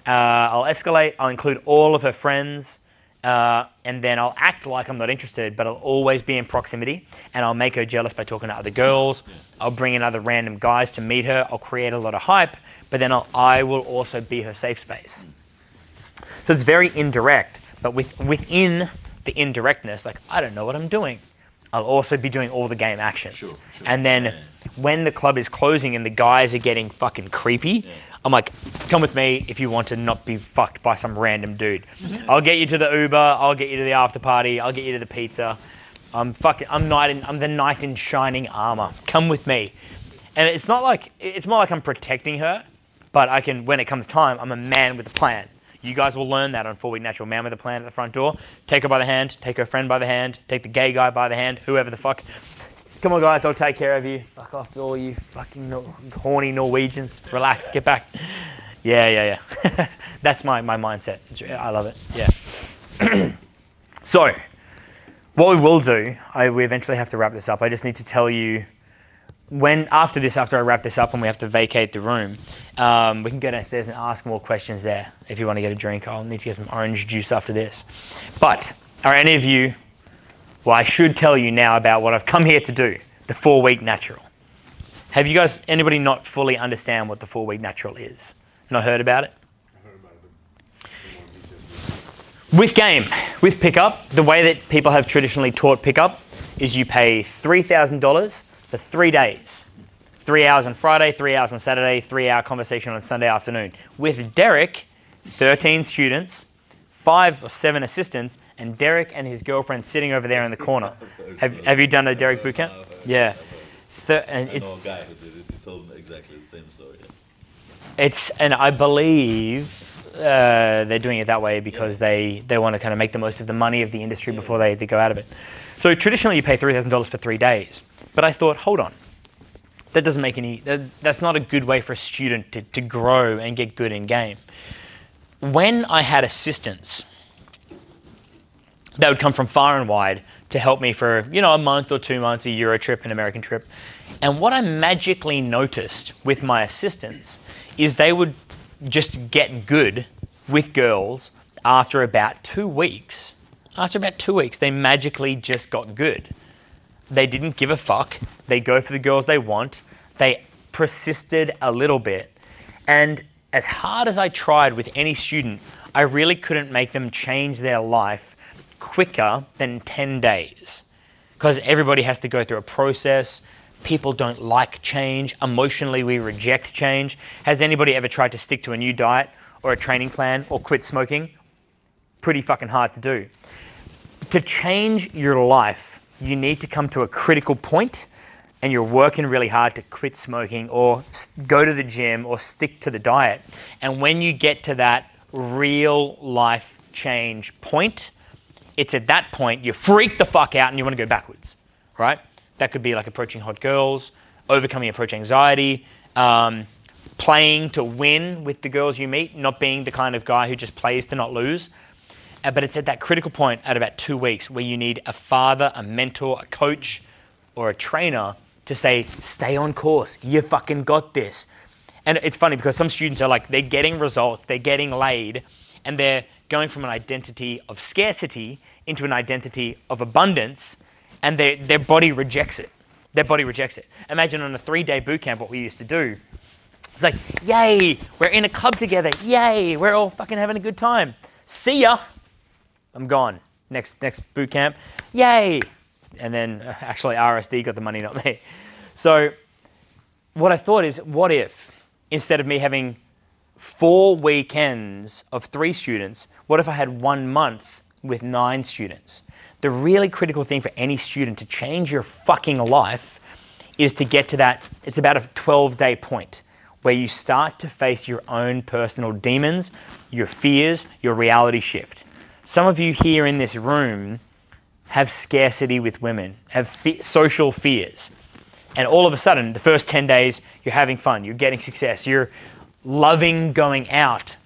I'll escalate. I'll include all of her friends, and then I'll act like I'm not interested, but I'll always be in proximity, and I'll make her jealous by talking to other girls. I'll bring in other random guys to meet her. I'll create a lot of hype, but then I will also be her safe space. So it's very indirect, but within the indirectness, like, I don't know what I'm doing. I'll also be doing all the game actions. Sure. And then when the club is closing and the guys are getting fucking creepy, I'm like, come with me if you want to not be fucked by some random dude. I'll get you to the Uber. I'll get you to the after party. I'll get you to the pizza. I'm the knight in shining armor. Come with me. And it's more like I'm protecting her, but I can, when it comes time, I'm a man with a plan. You guys will learn that on 4 Week Natural, man with a plan at the front door. Take her by the hand, take her friend by the hand, take the gay guy by the hand, whoever the fuck. Come on, guys, I'll take care of you. Fuck off, all you fucking horny Norwegians. Relax, get back. Yeah. That's my mindset. I love it, yeah. So, what we will do, we eventually have to wrap this up. I just need to tell you, after I wrap this up and we have to vacate the room, we can go downstairs and ask more questions there. If you want to get a drink, I'll need to get some orange juice after this. But are any of you, well, I should tell you now about what I've come here to do, the 4 Week Natural. Have you guys, anybody not fully understand what the 4 Week Natural is? Not heard about it? I heard about it. With pickup, the way that people have traditionally taught pickup is you pay $3,000 for 3 days. 3 hours on Friday, 3 hours on Saturday, 3-hour conversation on Sunday afternoon. With Derek, 13 students, 5 or 7 assistants, and Derek and his girlfriend sitting over there in the corner. Have you done a Derek bootcamp? Yeah. And it's a guy who did it. He told exactly the same story. And I believe they're doing it that way because they want to kind of make the most of the money of the industry before they go out of it. So traditionally you pay $3,000 for 3 days. But I thought, hold on, that doesn't make any, that's not a good way for a student to grow and get good in game. When I had assistants, they would come from far and wide to help me for, you know, a month or 2 months, a Euro trip, an American trip. And what I magically noticed with my assistants is they would just get good with girls after about 2 weeks. After about 2 weeks, they magically just got good. They didn't give a fuck. They go for the girls they want. They persisted a little bit. And as hard as I tried with any student, I really couldn't make them change their life quicker than 10 days. Because everybody has to go through a process. People don't like change. Emotionally, we reject change. Has anybody ever tried to stick to a new diet or a training plan or quit smoking? Pretty fucking hard to do. To change your life, you need to come to a critical point and you're working really hard to quit smoking or go to the gym or stick to the diet. And when you get to that real life change point, it's at that point you freak the fuck out and you want to go backwards, right? That could be like approaching hot girls, overcoming approach anxiety, playing to win with the girls you meet, not being the kind of guy who just plays to not lose. But it's at that critical point at about 2 weeks where you need a father, a mentor, a coach, or a trainer to say, stay on course, you fucking got this. And it's funny because some students are like, they're getting results, they're getting laid, and they're going from an identity of scarcity into an identity of abundance, and their body rejects it. Their body rejects it. Imagine on a 3-day boot camp what we used to do. It's like, yay, we're in a club together, yay, we're all fucking having a good time. See ya. I'm gone. Next boot camp. Yay. And then actually RSD got the money, not me. So what I thought is, what if instead of me having 4 weekends of 3 students, what if I had 1 month with 9 students? The really critical thing for any student to change your fucking life is to get to that, it's about a 12-day point where you start to face your own personal demons, your fears, your reality shift. Some of you here in this room have scarcity with women, have social fears. And all of a sudden, the first 10 days, you're having fun, you're getting success, you're loving going out.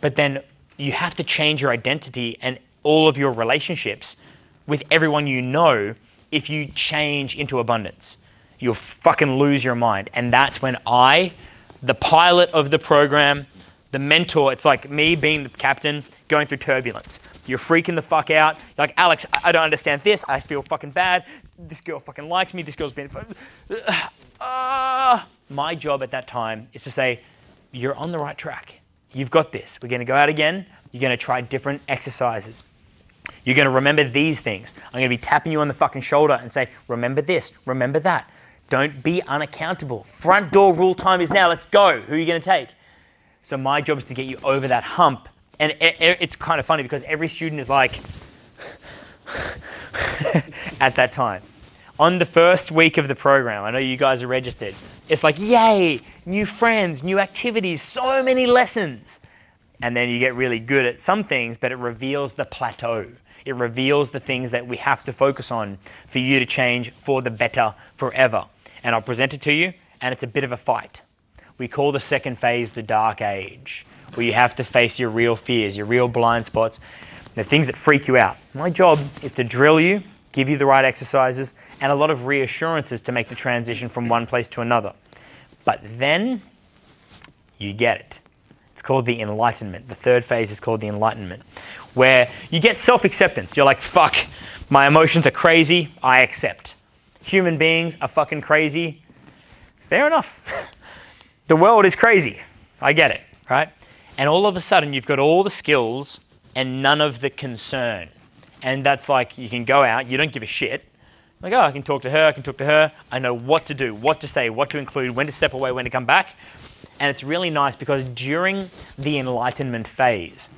But then you have to change your identity and all of your relationships with everyone you know if you change into abundance. You'll fucking lose your mind. And that's when I, the pilot of the program, the mentor, it's like me being the captain going through turbulence. You're freaking the fuck out. You're like, Alex, I don't understand this. I feel fucking bad. This girl fucking likes me. This girl's been... My job at that time is to say, you're on the right track. You've got this. We're going to go out again. You're going to try different exercises. You're going to remember these things. I'm going to be tapping you on the fucking shoulder and say, remember this, remember that. Don't be unaccountable. Front door rule time is now. Let's go. Who are you going to take? So my job is to get you over that hump. And it's kind of funny because every student is like at that time. On the first week of the program, I know you guys are registered. It's like, yay, new friends, new activities, so many lessons. And then you get really good at some things, but it reveals the plateau. It reveals the things that we have to focus on for you to change for the better forever. And I'll present it to you, and it's a bit of a fight. We call the second phase the dark age, where you have to face your real fears, your real blind spots, the things that freak you out. My job is to drill you, give you the right exercises, and a lot of reassurances to make the transition from one place to another. But then you get it. It's called the enlightenment. The third phase is called the enlightenment, where you get self-acceptance. You're like, fuck, my emotions are crazy, I accept. Human beings are fucking crazy. Fair enough. The world is crazy. I get it, right? And all of a sudden, you've got all the skills and none of the concern. And that's like, you can go out, you don't give a shit. Like, oh, I can talk to her, I can talk to her. I know what to do, what to say, what to include, when to step away, when to come back. And it's really nice because during the enlightenment phase,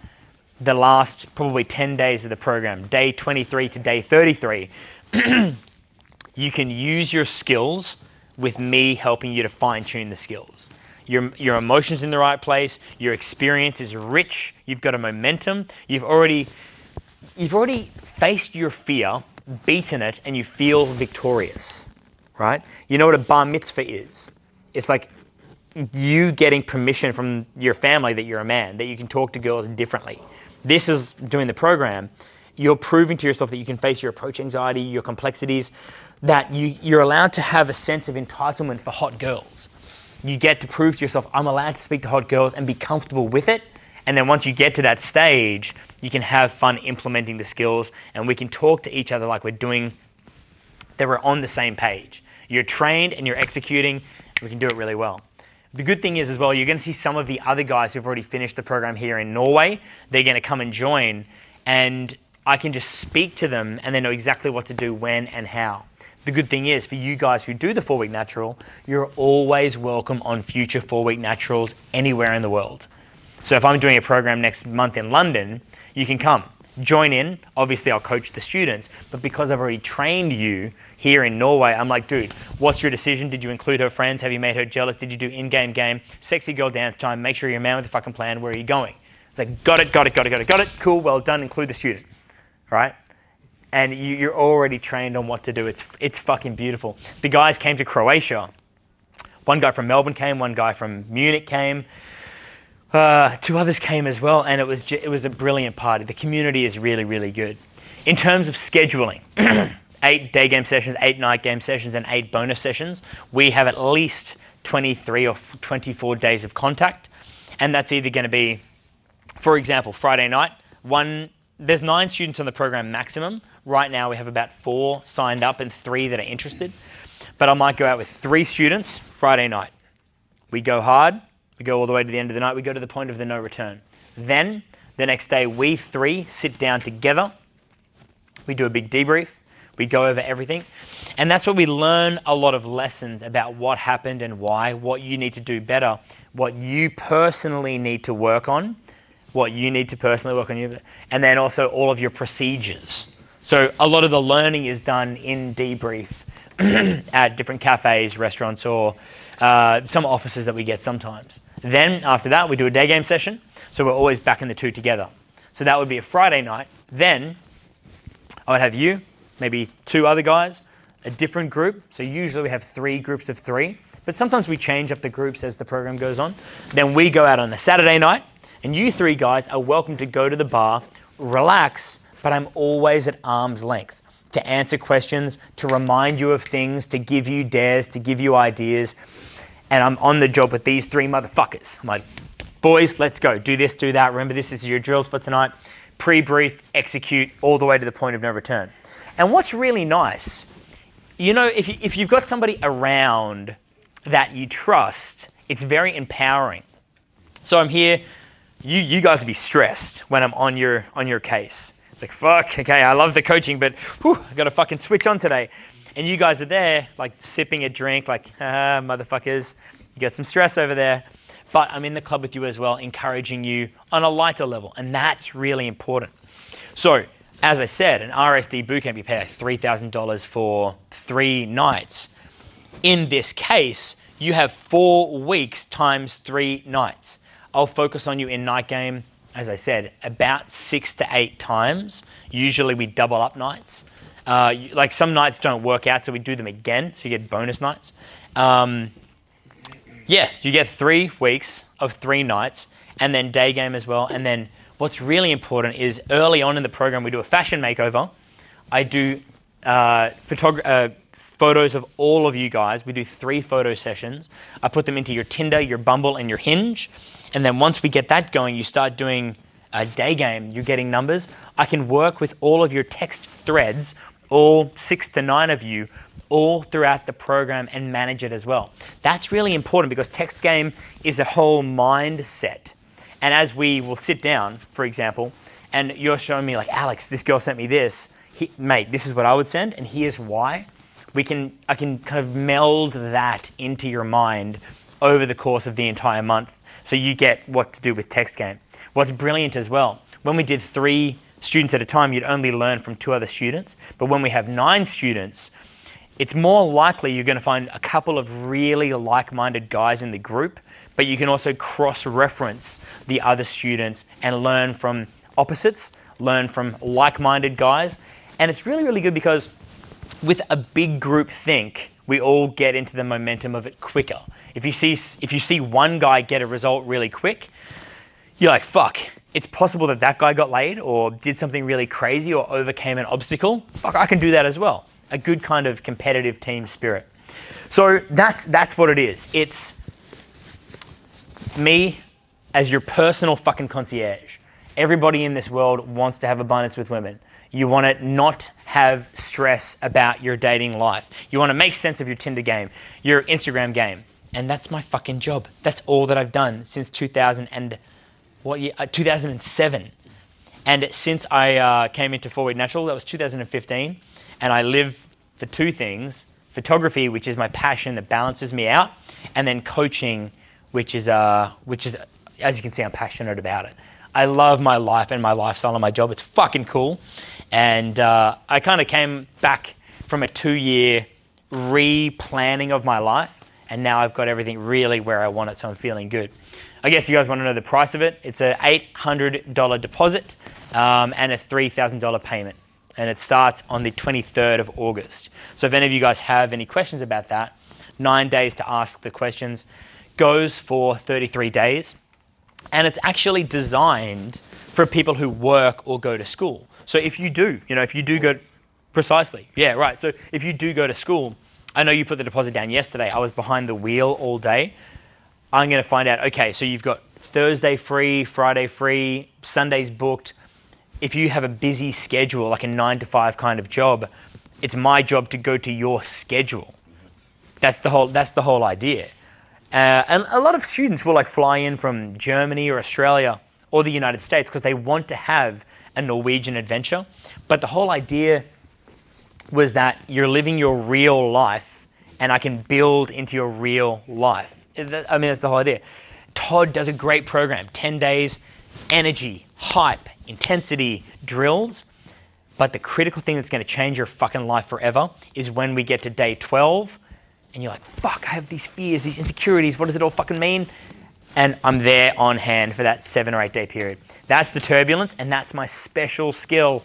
the last probably 10 days of the program, day 23 to day 33, you can use your skills with me helping you to fine-tune the skills. Your emotions in the right place, your experience is rich, you've got a momentum, you've already faced your fear, beaten it, and you feel victorious, right? You know what a bar mitzvah is? It's like you getting permission from your family that you're a man, that you can talk to girls differently. This is doing the program. You're proving to yourself that you can face your approach anxiety, your complexities, that you're allowed to have a sense of entitlement for hot girls. You get to prove to yourself, I'm allowed to speak to hot girls and be comfortable with it. And then once you get to that stage, you can have fun implementing the skills and we can talk to each other like we're doing, that we're on the same page. You're trained and you're executing, and we can do it really well. The good thing is as well, you're gonna see some of the other guys who've already finished the program here in Norway. They're gonna come and join, and I can just speak to them and they know exactly what to do, when and how. The good thing is for you guys who do the 4 Week Natural, you're always welcome on future 4 Week Naturals anywhere in the world. So if I'm doing a program next month in London, you can come, join in. Obviously I'll coach the students, but because I've already trained you here in Norway, I'm like, dude, what's your decision? Did you include her friends? Have you made her jealous? Did you do in-game game? Sexy girl dance time. Make sure you're a man with a fucking plan. Where are you going? It's like, got it. Cool, well done, include the student, all right? And you're already trained on what to do. It's fucking beautiful. The guys came to Croatia. One guy from Melbourne came, one guy from Munich came. Two others came as well, and it was a brilliant party. The community is really, really good. In terms of scheduling, 8 day game sessions, 8 night game sessions, and 8 bonus sessions, we have at least 23 or 24 days of contact, and that's either gonna be, for example, Friday night, there's 9 students on the program maximum. Right now we have about 4 signed up and 3 that are interested, but I might go out with 3 students Friday night. We go hard. We go all the way to the end of the night. We go to the point of the no return. Then, the next day, we 3 sit down together. We do a big debrief. We go over everything. And that's where we learn a lot of lessons about what happened and why, what you need to do better, what you personally need to work on, and then also all of your procedures. So a lot of the learning is done in debrief at different cafes, restaurants, or some offices that we get sometimes. Then after that, we do a day game session. So we're always back in the two together. So that would be a Friday night. Then I would have you, maybe 2 other guys, a different group. So usually we have 3 groups of 3, but sometimes we change up the groups as the program goes on. Then we go out on a Saturday night, and you 3 guys are welcome to go to the bar, relax, but I'm always at arm's length to answer questions, to remind you of things, to give you dares, to give you ideas. And I'm on the job with these 3 motherfuckers. I'm like, boys, let's go. Do this, do that. Remember, this is your drills for tonight. Pre-brief, execute, all the way to the point of no return. And what's really nice, you know, if you've got somebody around that you trust, it's very empowering. So I'm here, you guys will be stressed when I'm on your case. It's like, fuck, okay, I love the coaching, but whew, I gotta fucking switch on today. And you guys are there, like sipping a drink, like, ah, motherfuckers, you got some stress over there. But I'm in the club with you as well, encouraging you on a lighter level, and that's really important. So, as I said, an RSD bootcamp, you pay like $3,000 for 3 nights. In this case, you have 4 weeks times 3 nights. I'll focus on you in night game, as I said, about 6 to 8 times. Usually we double up nights. Like some nights don't work out, so we do them again, so you get bonus nights. Yeah, you get 3 weeks of 3 nights, and then day game as well. And then what's really important is early on in the program, we do a fashion makeover. I do photos of all of you guys. We do 3 photo sessions. I put them into your Tinder, your Bumble, and your Hinge. And then once we get that going, you start doing a day game, you're getting numbers. I can work with all of your text threads, all 6 to 9 of you, all throughout the program and manage it as well. That's really important because text game is a whole mindset. And as we will sit down, for example, and you're showing me like, Alex, this girl sent me this. Mate, this is what I would send and here's why. I can kind of meld that into your mind over the course of the entire month. So you get what to do with text game. What's brilliant as well, when we did 3 students at a time, you'd only learn from 2 other students. But when we have 9 students, it's more likely you're gonna find a couple of really like-minded guys in the group, but you can also cross-reference the other students and learn from opposites, learn from like-minded guys. And it's really, really good because with a big group think, we all get into the momentum of it quicker. If you see one guy get a result really quick, you're like, fuck, it's possible that that guy got laid or did something really crazy or overcame an obstacle. Fuck, I can do that as well. A good kind of competitive team spirit. So that's what it is. It's me as your personal fucking concierge. Everybody in this world wants to have abundance with women. You want to not have stress about your dating life. You want to make sense of your Tinder game, your Instagram game. And that's my fucking job. That's all that I've done since 2007. And since I came into 4 Week Natural, that was 2015. And I live for two things. Photography, which is my passion that balances me out. And then coaching, which is as you can see, I'm passionate about it. I love my life and my lifestyle and my job. It's fucking cool. And I kind of came back from a 2-year replanning of my life. And now I've got everything really where I want it, so I'm feeling good. I guess you guys want to know the price of it. It's an $800 deposit and a $3,000 payment. And it starts on the 23rd of August. So if any of you guys have any questions about that, 9 days to ask the questions, goes for 33 days. And it's actually designed for people who work or go to school. So if you do, precisely, yeah, right. So if you do go to school, I know you put the deposit down yesterday. I was behind the wheel all day. I'm going to find out, okay, so you've got Thursday free, Friday free, Sunday's booked. If you have a busy schedule, like a 9-to-5 kind of job, it's my job to go to your schedule. That's the whole idea. And a lot of students will like fly in from Germany or Australia or the United States because they want to have a Norwegian adventure. But the whole idea was that you're living your real life and I can build into your real life. I mean, that's the whole idea. Todd does a great program, 10 days, energy, hype, intensity, drills. But the critical thing that's going to change your fucking life forever is when we get to day 12 and you're like, fuck, I have these fears, these insecurities. What does it all fucking mean? And I'm there on hand for that 7 or 8 day period. That's the turbulence, and that's my special skill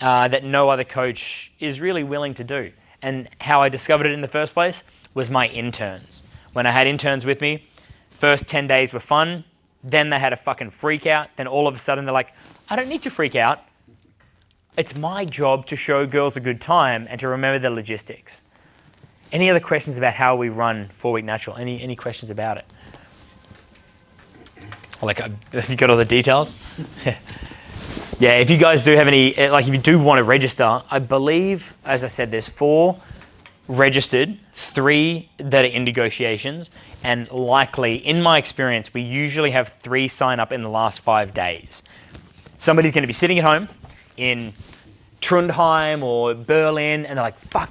that no other coach is really willing to do. And how I discovered it in the first place was my interns. When I had interns with me, first 10 days were fun. Then they had a fucking freak out. Then all of a sudden they're like, I don't need to freak out. It's my job to show girls a good time and to remember the logistics. Any other questions about how we run 4 Week Natural? Any questions about it? Like, you got all the details? Yeah, if you guys do have any, like if you do want to register, I believe, as I said, there's 4 registered, 3 that are in negotiations, and likely, in my experience, we usually have 3 sign up in the last 5 days. Somebody's going to be sitting at home in Trondheim or Berlin, and they're like, fuck.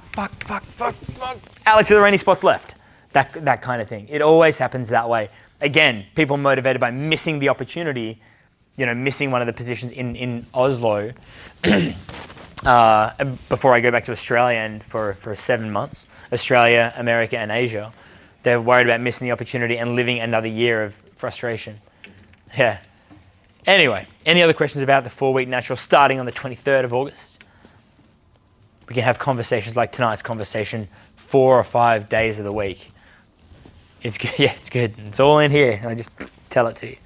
Alex, are there any spots left? That kind of thing. It always happens that way. Again, people motivated by missing the opportunity, you know, missing one of the positions in Oslo before I go back to Australia and for 7 months, Australia, America, and Asia. They're worried about missing the opportunity and living another year of frustration. Yeah. Anyway, any other questions about the 4 Week Natural starting on the 23rd of August? We can have conversations like tonight's conversation 4 or 5 days of the week. It's good. Yeah, it's good. It's all in here. I just tell it to you.